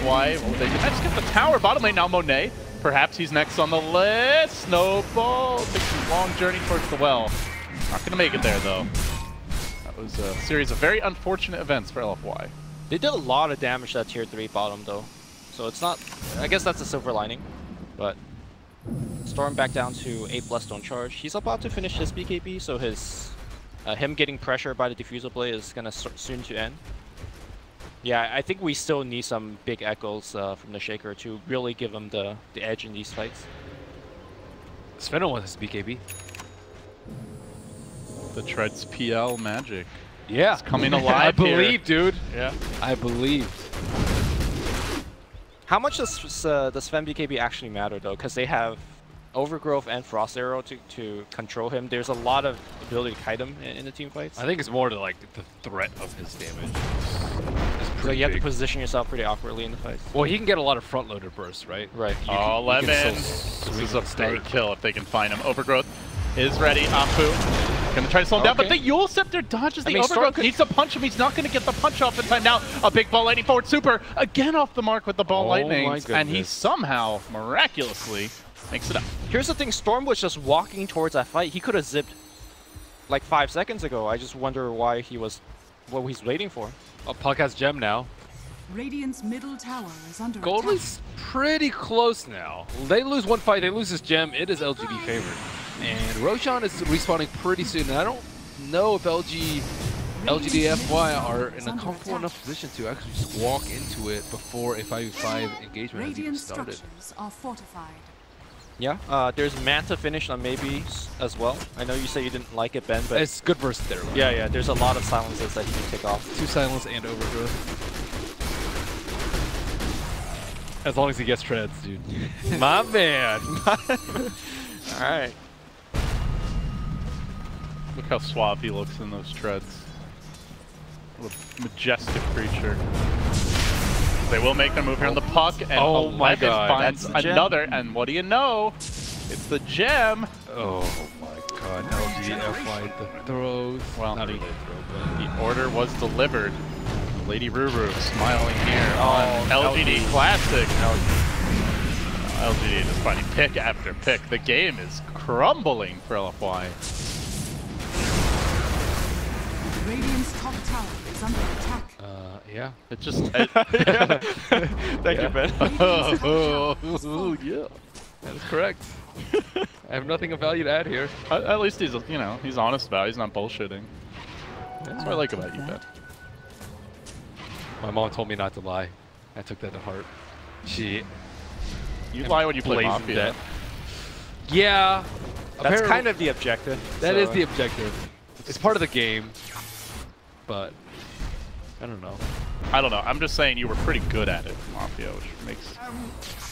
Why? Well, they just get the tower. Bottom lane now, Monet Perhaps he's next on the list. Snowball takes a long journey towards the well. Not gonna make it there though. That was a series of very unfortunate events for L F Y. They did a lot of damage to that tier three bottom though. So it's not, I guess that's a silver lining, but Storm back down to eight plus don't charge. He's about to finish his B K B, so his uh, him getting pressure by the defusal blade is gonna soon to end. Yeah, I think we still need some big echoes uh, from the Shaker to really give him the, the edge in these fights. Spinner wants his B K B. The Treads P L magic. Yeah. It's coming alive. I here. believe, dude. Yeah. I believed. How much does uh, the Sven B K B actually matter, though? Because they have Overgrowth and Frost Arrow to, to control him. There's a lot of ability to kite him in, in the team fights. I think it's more to like the threat of his damage. So you have big. to position yourself pretty awkwardly in the fight. Well, he can get a lot of front-loader bursts, right? Right. You oh, eleven. This is a third kill if they can find him. Overgrowth is ready. Afu gonna try to slow him okay. down, but the Yule Scepter dodges the I mean, Overgrowth. Needs to punch him. He's not gonna get the punch off in time now. A big ball lightning forward. Super again off the mark with the ball oh lightning, and he somehow miraculously makes it up. Here's the thing: Storm was just walking towards that fight. He could have zipped like five seconds ago. I just wonder why he was, what he's waiting for. Oh, Pug has gem now. Radiant's middle tower is under attack. Goldie's pretty close now. They lose one fight, they lose this gem. It is L G D favored. And Roshan is respawning pretty soon. And I don't know if L G, L G D F Y are in a comfortable enough position to actually just walk into it before a five v five engagement has even started. Structures are fortified. Yeah, uh, there's Manta finish on Maybe as well. I know you say you didn't like it, Ben, but... It's good versus there. Right? Yeah, yeah, there's a lot of silences that you can take off. Two silence and overgrowth. As long as he gets treads, dude. My man! Alright. Look how suave he looks in those treads. What a majestic creature. They will make their move here on the puck, and oh my god, finds another, and what do you know? It's the gem! Oh my god, L G F Y, the throws. Well, not the, throw, but the order was delivered. Lady Ruru smiling here oh, on L G D Classic. L G D. Uh, L G D just finding pick after pick. The game is crumbling for L F Y. Radiant's top tower is under attack. Uh, yeah. It just. It yeah. Thank yeah. you, Ben. oh, oh, oh, oh, yeah. That is correct. I have nothing of value to add here. At, at least he's, you know, he's honest about it. He's not bullshitting. That's what I like about you, Ben. My mom told me not to lie. I took that to heart. She. You lie when you play Mafia. That. Yeah. That's kind of the objective. That so. is the objective. It's part of the game, but I don't know. I don't know. I'm just saying you were pretty good at it, Mafia, which makes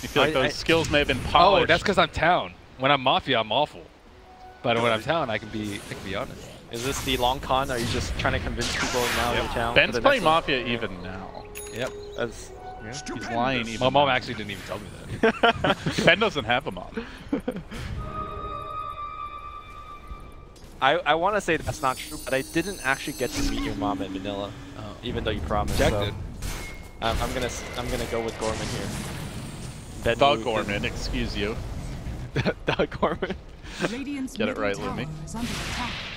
you feel like those I, I, skills may have been polished. Oh, that's because I'm town. When I'm Mafia, I'm awful. But when I'm town, I can be I can be honest. Is this the long con? Are you just trying to convince people now yep. you're town? Ben's playing Mafia level? even yeah. now. Yep. As, yeah. He's lying even My mom now. actually didn't even tell me that. Ben doesn't have a mom. I, I want to say that's not true, but I didn't actually get to meet your mom in Manila, oh. even though you promised. Rejected. So, um, I'm gonna I'm gonna go with Gorman here. Bed the Gorman, and... excuse you. the Gorman. Get it right, Lumi.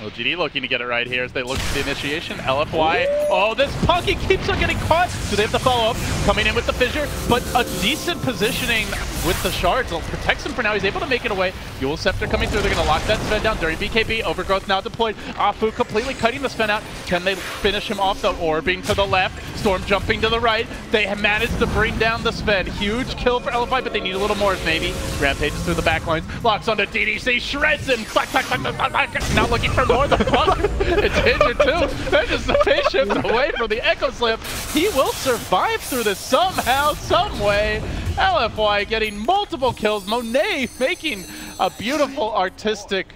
L G D looking to get it right here as they look at the initiation. L F Y. Ooh. Oh, this Punky keeps on getting caught. Do they have the follow up? Coming in with the fissure, but a decent positioning with the shards. It'll protect him for now. He's able to make it away. Yule Scepter coming through. They're going to lock that Sven down. Dirty B K B. Overgrowth now deployed. Afu completely cutting the Sven out. Can they finish him off? The Orbing to the left. Storm jumping to the right. They have managed to bring down the Sven. Huge kill for L F Y, but they need a little more. Maybe rampages through the back lines. Locks onto D D C. Shreds him. Clack, clack, clack, clack, clack. Now looking for more. The fuck? It's injured too. They're just the spaceships away from the Echo Slip. He will survive through this somehow, some way. L F Y getting multiple kills. Monet making a beautiful artistic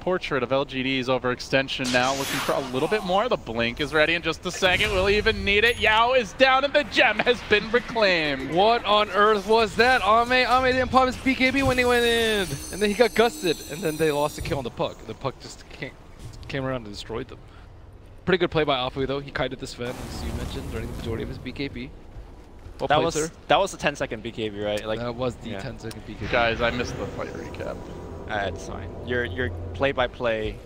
portrait of L G D's overextension now. Looking for a little bit more. The blink is ready in just a second. Will he even need it? Yao is down and the gem has been reclaimed. What on earth was that? Ame, Ame didn't pop his B K B when he went in. And then he got gusted. And then they lost the kill on the Puck. The Puck just came, came around and destroyed them. Pretty good play by Afu though. He kited this Sven, as you mentioned, running the majority of his B K B. Well that was sir. that was the ten second B K B, right? Like that was the yeah. ten second B K B. Guys, I missed the fight recap. That's uh, fine. Your your play by play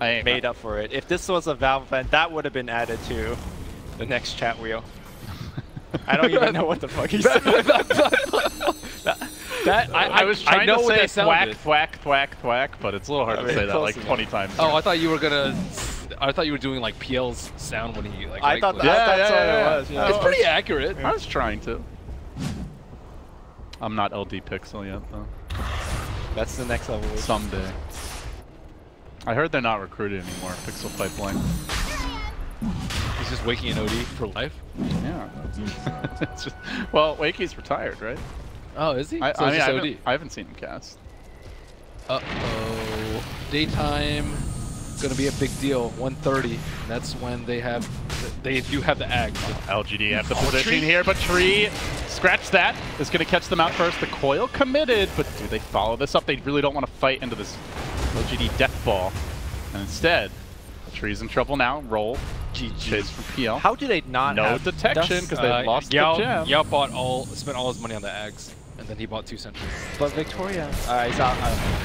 I made up for it. If this was a Valve event, that would have been added to the next chat wheel. I don't even know what the fuck he said. that, that, I, I, I was trying I know to say thwack, thwack, thwack, thwack, but it's a little hard I mean, to say that like twenty enough. times. Oh, I thought you were gonna. I thought you were doing like P L's sound when he like. I thought that, yeah, I thought yeah, yeah, yeah. It was. Yeah. It's pretty accurate. Yeah. I was trying to. I'm not L D Pixel yet though. That's the next level. Someday. I heard they're not recruited anymore. Pixel pipeline. He's just Wakey and O D for life. Yeah. It's just, well, Wakey's retired, right? Oh, is he? I, so I, mean, I, haven't, I haven't seen him cast. Uh oh. Daytime. Going to be a big deal. one thirty. That's when they have, they do have the ag. L G D have the oh, position tree. here, but Tree, scratch that, is going to catch them out first. The coil committed, but do they follow this up? They really don't want to fight into this L G D death ball. And instead, Tree's in trouble now. Roll. G G. From P L. How do they not no have detection because they uh, lost Yao, the gem. Yao bought all, spent all his money on the ags, and then he bought two sentries. But Victoria, uh, he's out. I don't know.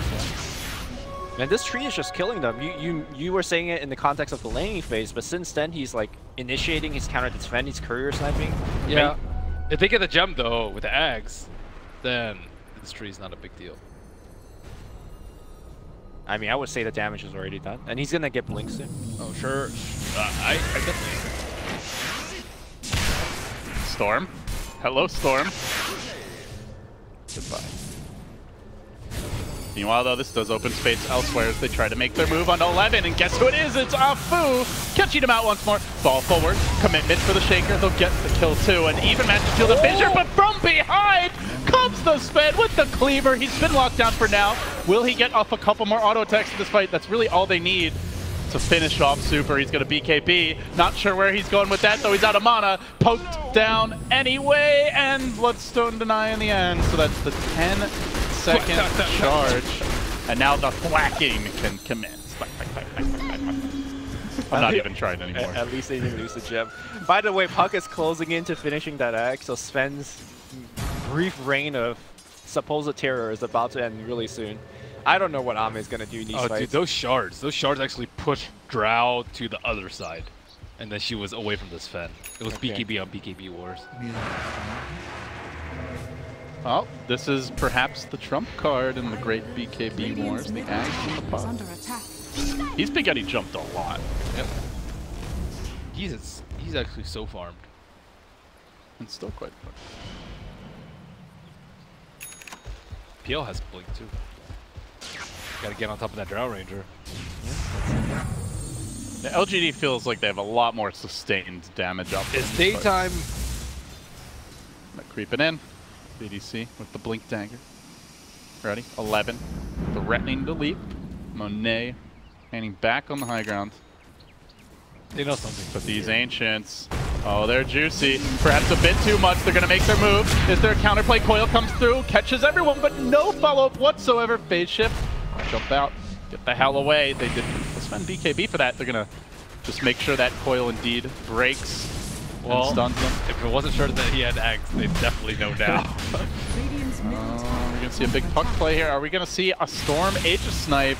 Man, this Tree is just killing them. You you you were saying it in the context of the laning phase, but since then he's like initiating, he's counter defend, he's courier sniping. Yeah. Man, if they get the gem though with the Ags, then this Tree's not a big deal. I mean, I would say the damage is already done, and he's gonna get blinks in. Oh sure. Uh, I I definitely. Storm. Hello, Storm. Goodbye. Meanwhile, though, this does open space elsewhere as they try to make their move on eleven, and guess who it is? It's Afu! Catching him out once more. Ball forward, commitment for the Shaker. They'll get the kill, too, and even match to the Fissure, but from behind comes the Sped with the Cleaver. He's been locked down for now. Will he get off a couple more auto attacks in this fight? That's really all they need to finish off Super. He's going to B K B. Not sure where he's going with that, though. He's out of mana. Poked down anyway, and Bloodstone deny in the end. So that's the ten. Second charge, and now the thwacking can commence. I'm not even trying anymore. At, at least they didn't lose the gem. By the way, Pug is closing into finishing that axe, so Sven's brief reign of supposed terror is about to end really soon. I don't know what Ame is going to do in these oh, fights. Dude, those shards. Those shards actually pushed Drow to the other side, and then she was away from this Sven. It was okay. B K B on B K B wars. Yeah. Oh, this is perhaps the trump card in the great B K B wars. The action. He's big and he jumped a lot. Yep. Jesus, he's actually so farmed. And still quite farmed. P L has blink too. Gotta get on top of that Drow Ranger. Yeah. The L G D feels like they have a lot more sustained damage up. It's daytime. Not creeping in. D D C with the blink dagger. Ready? eleven. Threatening to leap. Monet hanging back on the high ground. They know something. But these ancients, oh, they're juicy. Perhaps a bit too much. They're going to make their move. Is there a counterplay? Coil comes through, catches everyone, but no follow up whatsoever. Phase shift. Jump out. Get the hell away. They did. Let's spend B K B for that. They're going to just make sure that coil indeed breaks. Well, stuns him. If it wasn't sure that he had Ags, they definitely know now. uh, we're going to see a big puck play here. Are we going to see a Storm Aegis Snipe?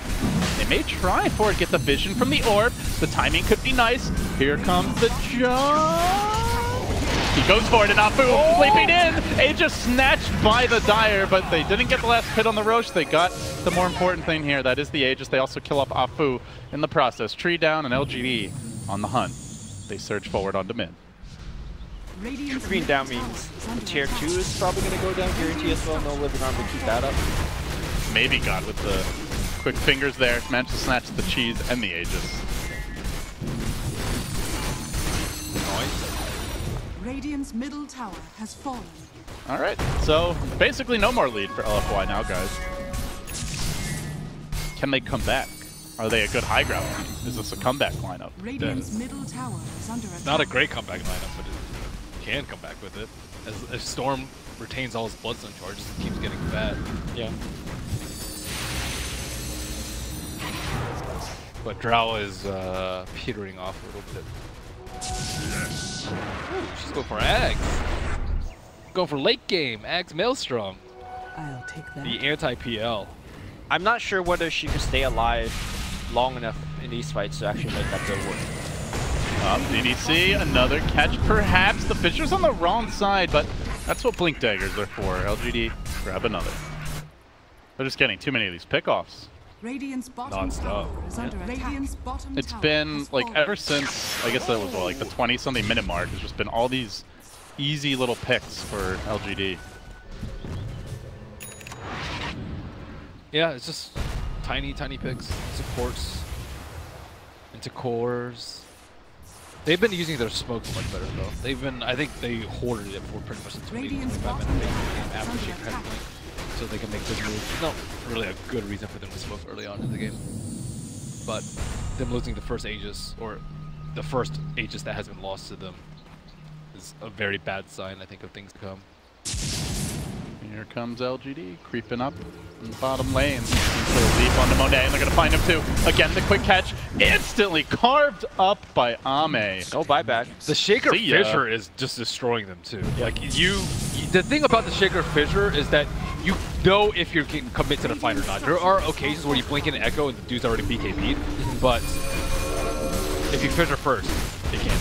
They may try for it. Get the vision from the orb. The timing could be nice. Here comes the jump. He goes for it, and Afu oh! leaping in. Aegis snatched by the Dire, but they didn't get the last hit on the Roche. They got the more important thing here. That is the Aegis. They also kill up Afu in the process. Tree down and L G D on the hunt. They surge forward onto mid. Trip being down means tier two is probably going to go down, guarantee as well. No living arm to keep that up. Maybe got with the quick fingers there, managed to snatch the cheese and the Aegis. Radiant's middle tower has fallen. All right, so basically no more lead for L F Y now, guys. Can they come back? Are they a good high ground team? Is this a comeback lineup? Radiant's middle tower is under attack. Not a great comeback lineup, but. It can come back with it. As if Storm retains all his Bloodstone charges, it keeps getting fat. Yeah. But Drow is uh, petering off a little bit. Ooh, she's going for Ags. going for late game. Ags Maelstrom. I'll take that. The anti-P L. I'm not sure whether she can stay alive long enough in these fights to actually make that build work. Up D D C, another catch perhaps. The Fisher's on the wrong side, but that's what Blink Daggers are for. L G D, grab another. They're just getting too many of these pickoffs. Radiant's bottom tower is under attack. Radiant's bottom it's been, like, ever since, I guess that was, well, like, the twenty-something minute mark, it's just been all these easy little picks for L G D. Yeah, it's just tiny, tiny picks, supports, into cores. They've been using their smoke much better, though. They've been, I think they hoarded it for pretty much the twenty, twenty-five minute after she kind of, like, so they can make good moves. Not really a good reason for them to smoke early on in the game. But them losing the first Aegis, or the first Aegis that has been lost to them, is a very bad sign, I think, of things to come. Here comes L G D, creeping up in the bottom lane. He's deep onto Monet, and they're gonna find him too. Again, the quick catch, instantly carved up by Ame. No buyback. The Shaker Fissure is just destroying them too. Yeah. Like you, you, the thing about the Shaker Fissure is that you know if you're getting commit to the fight or not. There are occasions where you blink and echo and the dude's already B K B'd, but if you Fissure first, they can't.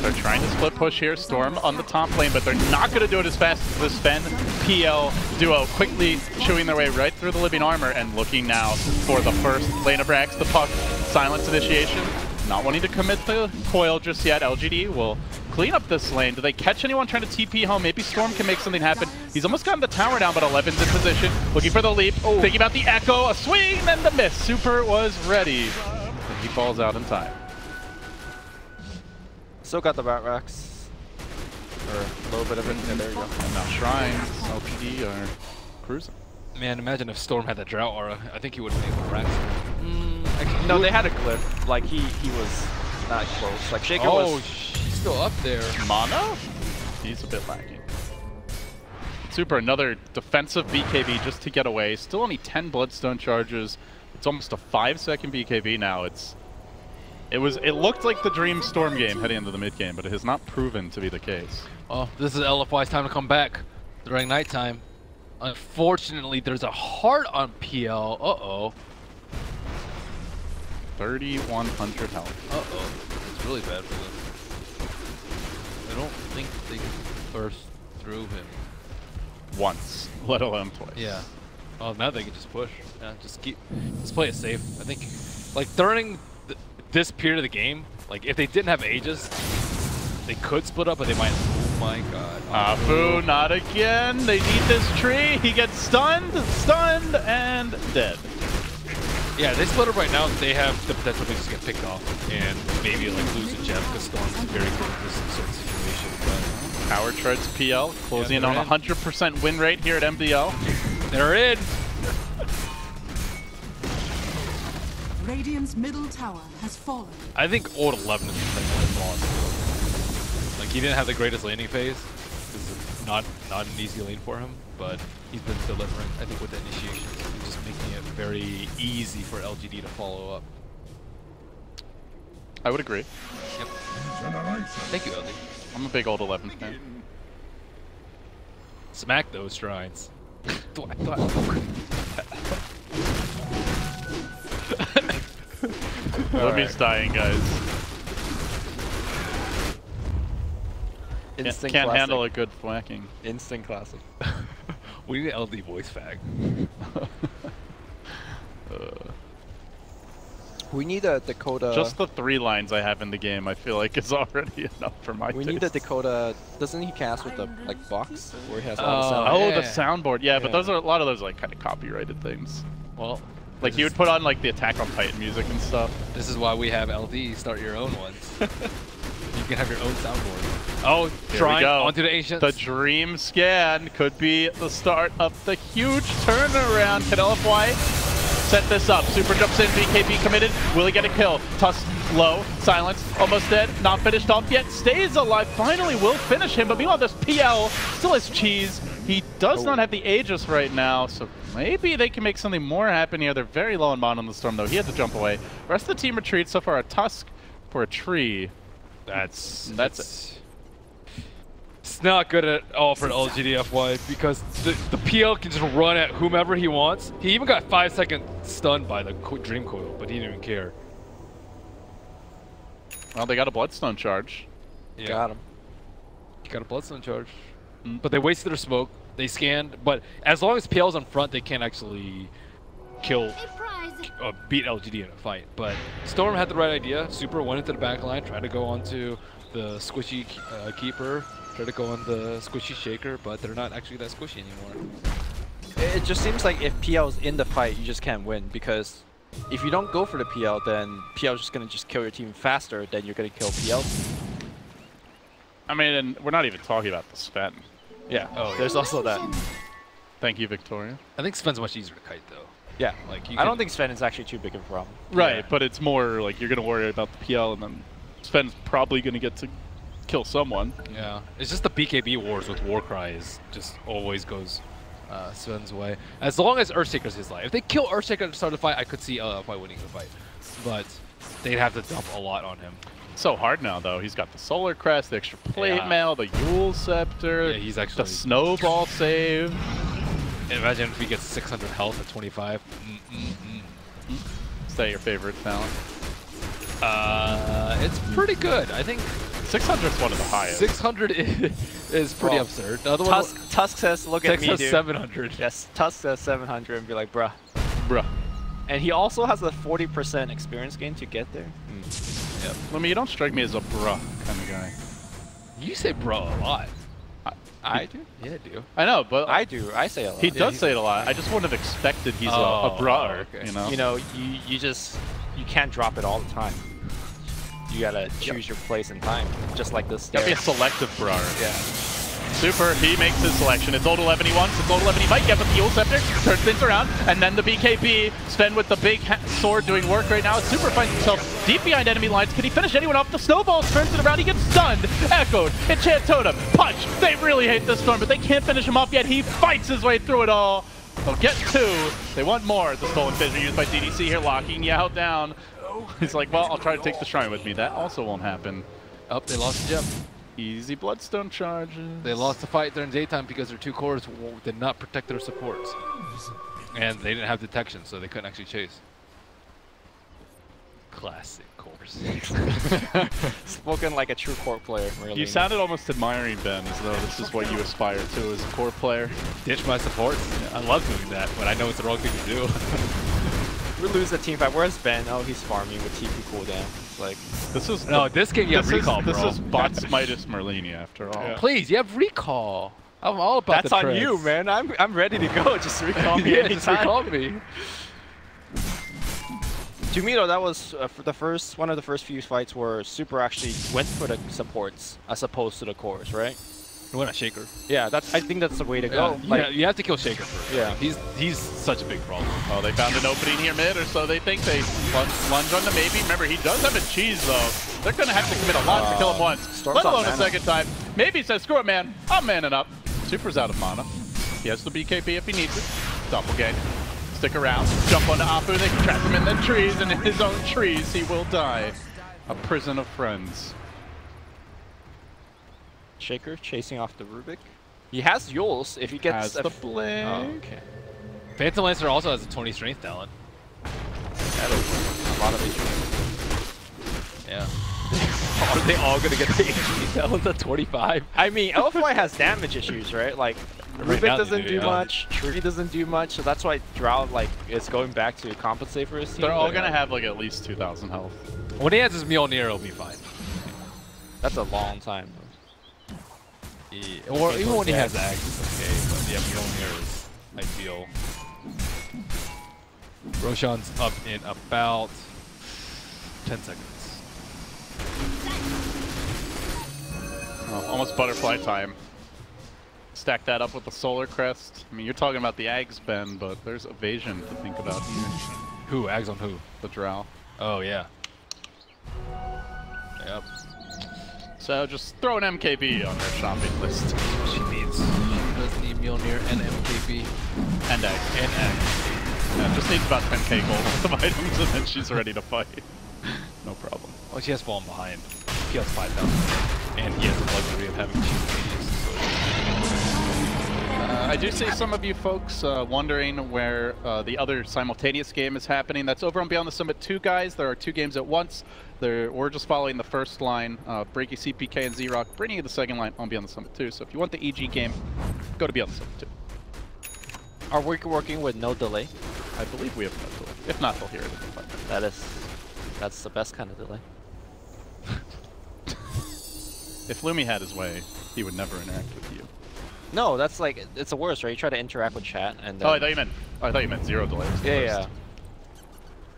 They're trying to split push here. Storm on the top lane, but they're not going to do it as fast as the Sven P L duo. Quickly chewing their way right through the living armor and looking now for the first lane of Rax, the Puck. Silence initiation. Not wanting to commit the coil just yet. L G D will clean up this lane. Do they catch anyone trying to T P home? Maybe Storm can make something happen. He's almost gotten the tower down, but eleven's in position. Looking for the leap. Oh. Thinking about the echo. A swing and the miss. Super was ready. He falls out in time. Still got the Bat Racks, or a little bit of it, yeah, there you go. And now Shrines, L P D are cruising. Man, imagine if Storm had that Drought Aura, I think he would have made the Racks. Mm, no, they had a cliff, like he he was not close. Like Shaker oh, was... she's still up there. Mono? He's a bit lacking. Super, another defensive B K B just to get away. Still only ten Bloodstone charges. It's almost a five second B K B now. It's... It was. It looked like the dream Storm game heading into the mid game, but it has not proven to be the case. Oh, this is L F Y's time to come back during nighttime. Unfortunately, there's a heart on P L. Uh-oh. thirty-one hundred health. Uh-oh. It's really bad for them. I don't think they can burst through him. Once, let alone twice. Yeah. Oh, now they can just push. Yeah, just keep. Just play it safe. I think, like during. This period of the game, like if they didn't have Aegis, they could split up, but they might. Oh my god. Afu, not again. They need this tree. He gets stunned, stunned, and dead. Yeah, they split up right now. They have the potential to just get picked off and maybe like lose a gem because Storm's very good in this sort of situation. But Power Treads P L closing in on one hundred percent win rate here at M D L. They're in. Radiant's middle tower has fallen. I think old eleven is like lost. Like he didn't have the greatest landing phase. It's not not an easy lane for him, but he's been delivering. I think with the initiation, just making it very easy for L G D to follow up. I would agree. Yep. Thank you, L D. I'm a big old eleven fan. Smack those shrines. I thought. Libby's right. Dying, guys. Instant Can't classic. handle a good thwacking. Instant classic. We need an L D voice fag. uh, we need a Dakota... Just the three lines I have in the game I feel like is already enough for my We taste. need a Dakota... Doesn't he cast with the like box? Where he has all oh, the sound? Oh, yeah. the soundboard. Yeah, yeah, but those are a lot of those like kind of copyrighted things. Well... Like you would put on like the Attack on Titan music and stuff. This is why we have L D start your own ones. You can have your own soundboard. Oh, trying onto the Ancients. The dream scan could be the start of the huge turnaround. Can L F Y set this up? Super jumps in, B K B committed. Will he get a kill? Tusk low, silence, almost dead. Not finished off yet. Stays alive. Finally will finish him. But meanwhile, this P L still has cheese. He does oh. not have the Aegis right now, so maybe they can make something more happen here. They're very low on Mon on the Storm, though. He had to jump away. The rest of the team retreats. So far, a Tusk for a tree. That's... That's it. It's not good at all for an L G D F Y because the, the P L can just run at whomever he wants. He even got five second stunned by the Dream Coil, but he didn't even care. Well, they got a Bloodstone charge. Yeah. Got him. He got a Bloodstone charge. Mm. But they wasted their smoke. They scanned, but as long as P L's in front, they can't actually kill, uh, beat L G D in a fight. But Storm had the right idea. Super went into the back line, tried to go onto the squishy uh, keeper, tried to go on the squishy shaker, but they're not actually that squishy anymore. It just seems like if P L's in the fight, you just can't win, because if you don't go for the P L, then P L's just gonna just kill your team faster than you're gonna kill P L. I mean, and we're not even talking about the Sven. Yeah, oh, there's yeah. also that. Thank you, Victoria. I think Sven's much easier to kite, though. Yeah, like you I don't think Sven is actually too big of a problem. Right, yeah. But it's more like you're gonna worry about the P L, and then Sven's probably gonna get to kill someone. Yeah, it's just the B K B wars with Warcry is just always goes uh, Sven's way. As long as Earthshaker's his life. If they kill Earthshaker at the start of the fight, I could see L F Y winning the fight, but they'd have to dump a lot on him. So hard now, though. He's got the Solar Crest, the extra plate yeah. mail, the Yule Scepter, yeah, he's actually the Snowball save. Imagine if he gets six hundred health at twenty-five. Mm -mm -mm. Is that your favorite talent? Uh, it's pretty good. I think six hundred is one of the highest. six hundred is, is pretty well, absurd. The other Tusk, one, Tusk says, look Tusk at me, says dude. seven hundred. Yes, Tusk says seven hundred and be like, bruh. Bruh. And he also has a forty percent experience gain to get there. Mm. Yep. I mean, you don't strike me as a bruh kind of guy. You say bruh a lot. I, I do? Yeah, I do. I know, but... I do. I say a lot. He yeah, does say it a lot. I just wouldn't have expected he's oh, a, a bruh, okay. you know? You know, you, you just... You can't drop it all the time. You gotta choose yep. your place and time, just like this. Gotta be a selective bruh. Yeah. Super, he makes his selection. It's old eleven he wants, it's old eleven he might get with the Yule Scepter, turns things around, and then the B K B. Sven with the big sword doing work right now. Super finds himself deep behind enemy lines. Can he finish anyone off? The snowball turns it around, he gets stunned, echoed, enchant totem, punch. They really hate this Storm, but they can't finish him off yet. He fights his way through it all. They'll get two, they want more. The stolen vision used by D D C here, locking Yao down. He's like, well, I'll try to take the shrine with me. That also won't happen. Oh, they lost the gem. Easy Bloodstone charges. They lost the fight during daytime because their two cores did not protect their supports. And they didn't have detection, so they couldn't actually chase. Classic cores. Spoken like a true core player, really. You sounded almost admiring, Ben, as though this is what you aspire to as a core player. Ditch my supports. I love doing that, but I know it's the wrong thing to do. We lose the team fight. Where's Ben? Oh, he's farming with T P cooldown. Like, this is no, the, this game you have recall, is, bro. This is Bots Midas Merlini, after all. Yeah. Please, you have recall. I'm all about That's the on you, man. I'm, I'm ready to go. Just recall me yeah, just recall me. To me, though, that was uh, for the first one of the first few fights where Super actually went for the supports as opposed to the cores, right? You want a Shaker. Yeah, that's. I think that's the way to go. Yeah, like, yeah you have to kill Shaker first. Yeah, he's he's such a big problem. Oh, they found an opening here mid, or so they think. They lunge, lunge on the Maybe. Remember, he does have a cheese though. They're gonna have to commit a lot uh, to kill him once, Storm's let alone a second time. Maybe says, "Screw it, man. I'm manning up." Super's out of mana. He has the B K B if he needs it. Doppelganger. Stick around. Jump onto Afu. They can trap him in the trees, and in his own trees, he will die. A prison of friends. Shaker chasing off the Rubik. He has Yules if he gets has a the blink. Oh, okay. Phantom Lancer also has a twenty strength talent. That'll a lot of H P. Yeah. Are they all gonna get the H P talent at twenty-five? I mean, L F Y has damage issues, right? Like Rubik right doesn't do, do yeah. much, Tree doesn't do much, so that's why Drow like is going back to compensate for his team. They're all gonna have like at least two thousand health. When he has his Mjolnir, it'll be fine. That's a long time. Yeah. Or even when he has Axe, it's okay, but yeah, Mjolnir is ideal. Roshan's up in about ten seconds. Oh, almost butterfly time. Stack that up with the Solar Crest. I mean, you're talking about the Ags, Ben, but there's evasion to think about here. Who? Ags on who? The Drow. Oh, yeah. Yep. So just throw an M K B on her shopping list. She needs. She does need Mjolnir and M K B. And X. And X. Yeah, just needs about ten K gold worth of items and then she's ready to fight. No problem. Oh, she has fallen behind. He has five thousand. And he has the luxury of having two pages. I do see some of you folks uh, wondering where uh, the other simultaneous game is happening. That's over on Beyond the Summit two, guys. There are two games at once. They're, we're just following the first line, uh, Breaky, C P K, and Z-Rock, bringing you the second line on Beyond the Summit two. So if you want the E G game, go to Beyond the Summit two. Are we working with no delay? I believe we have no delay. If not, they'll hear it. That is, that's the best kind of delay. If Lumi had his way, he would never interact with you. No, that's like, it's the worst, right? You try to interact with chat and then... Oh, I thought you meant, I thought you meant zero delay. Yeah, yeah.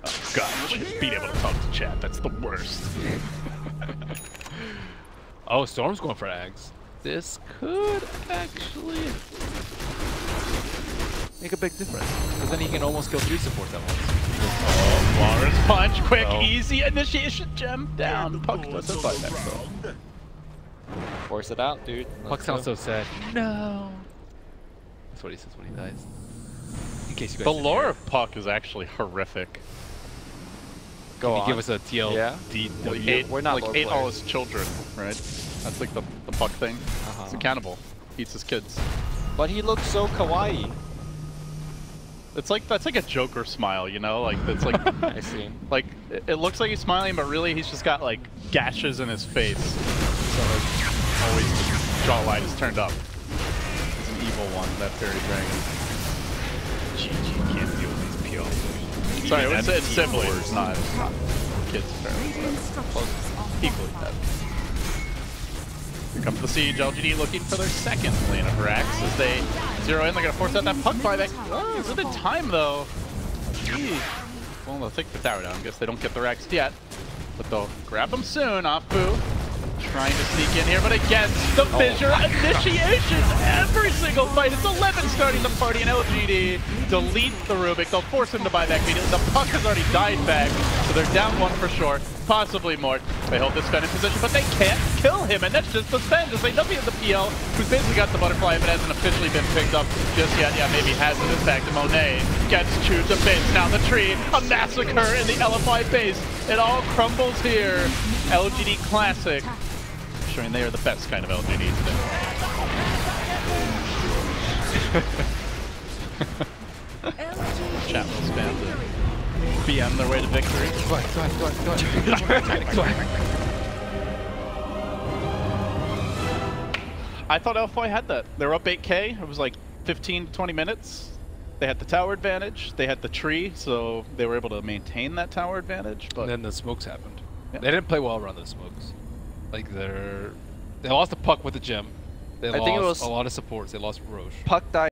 Oh, gosh, being able to talk to chat, that's the worst. Oh, Storm's going for Ags. This could actually make a big difference, because then he can almost kill three supports at once. Oh, Lara's punch, quick, oh. Easy, initiation gem down. Pug doesn't fight that, though. Force it out, dude. Puck sounds so sad. No. That's what he says when he dies. In case you guys. The lore of Puck is actually horrific. Go on. Give us a T L. Yeah. D W. We're not like ate all his children, right? That's like the the Puck thing. Uh-huh. It's a cannibal. Eats his kids. But he looks so kawaii. It's like that's like a Joker smile, you know, like that's like I see. Like it, it looks like he's smiling, but really he's just got like gashes in his face. So like, always the jawline is turned up. It's an evil one, that fairy dragon. G G can't deal with these P Os. Sorry, it's, it's siblings, it's not, it's not kids, apparently. Equally dead. Here comes the siege. L G D looking for their second lane of Rax as they zero in. They're going to force out that Puck buyback. Oh, it's within time, though. Jeez. Well, they'll take the tower down. I guess they don't get the Rax yet. But they'll grab them soon. Afu. Trying to sneak in here, but again, the fissure oh initiations every single fight. It's eleven starting the party, and L G D deletes the Rubik. They'll force him to buy back immediately. The Puck has already died back, so they're down one for sure, possibly more. They hold this fend in position, but they can't kill him, and that's just the fend. Just like nothing of the P L, who's basically got the butterfly, but hasn't officially been picked up just yet. Yeah, maybe has it. In fact, Monet gets chewed to bits. Now the tree, a massacre in the L F I base. It all crumbles here. L G D Classic. Showing they are the best kind of L G Ds today. Chat will spam to be on their way to victory. Go on, go on, go on, go on. Go on. I thought L F I had that. They were up eight K. It was like fifteen to twenty minutes. They had the tower advantage. They had the tree, so they were able to maintain that tower advantage. But and then the smokes happened. Yeah. They didn't play well around the smokes. Like they're, they lost the Puck with the gem. They I lost think it was a lot of supports. They lost Roche. Puck died.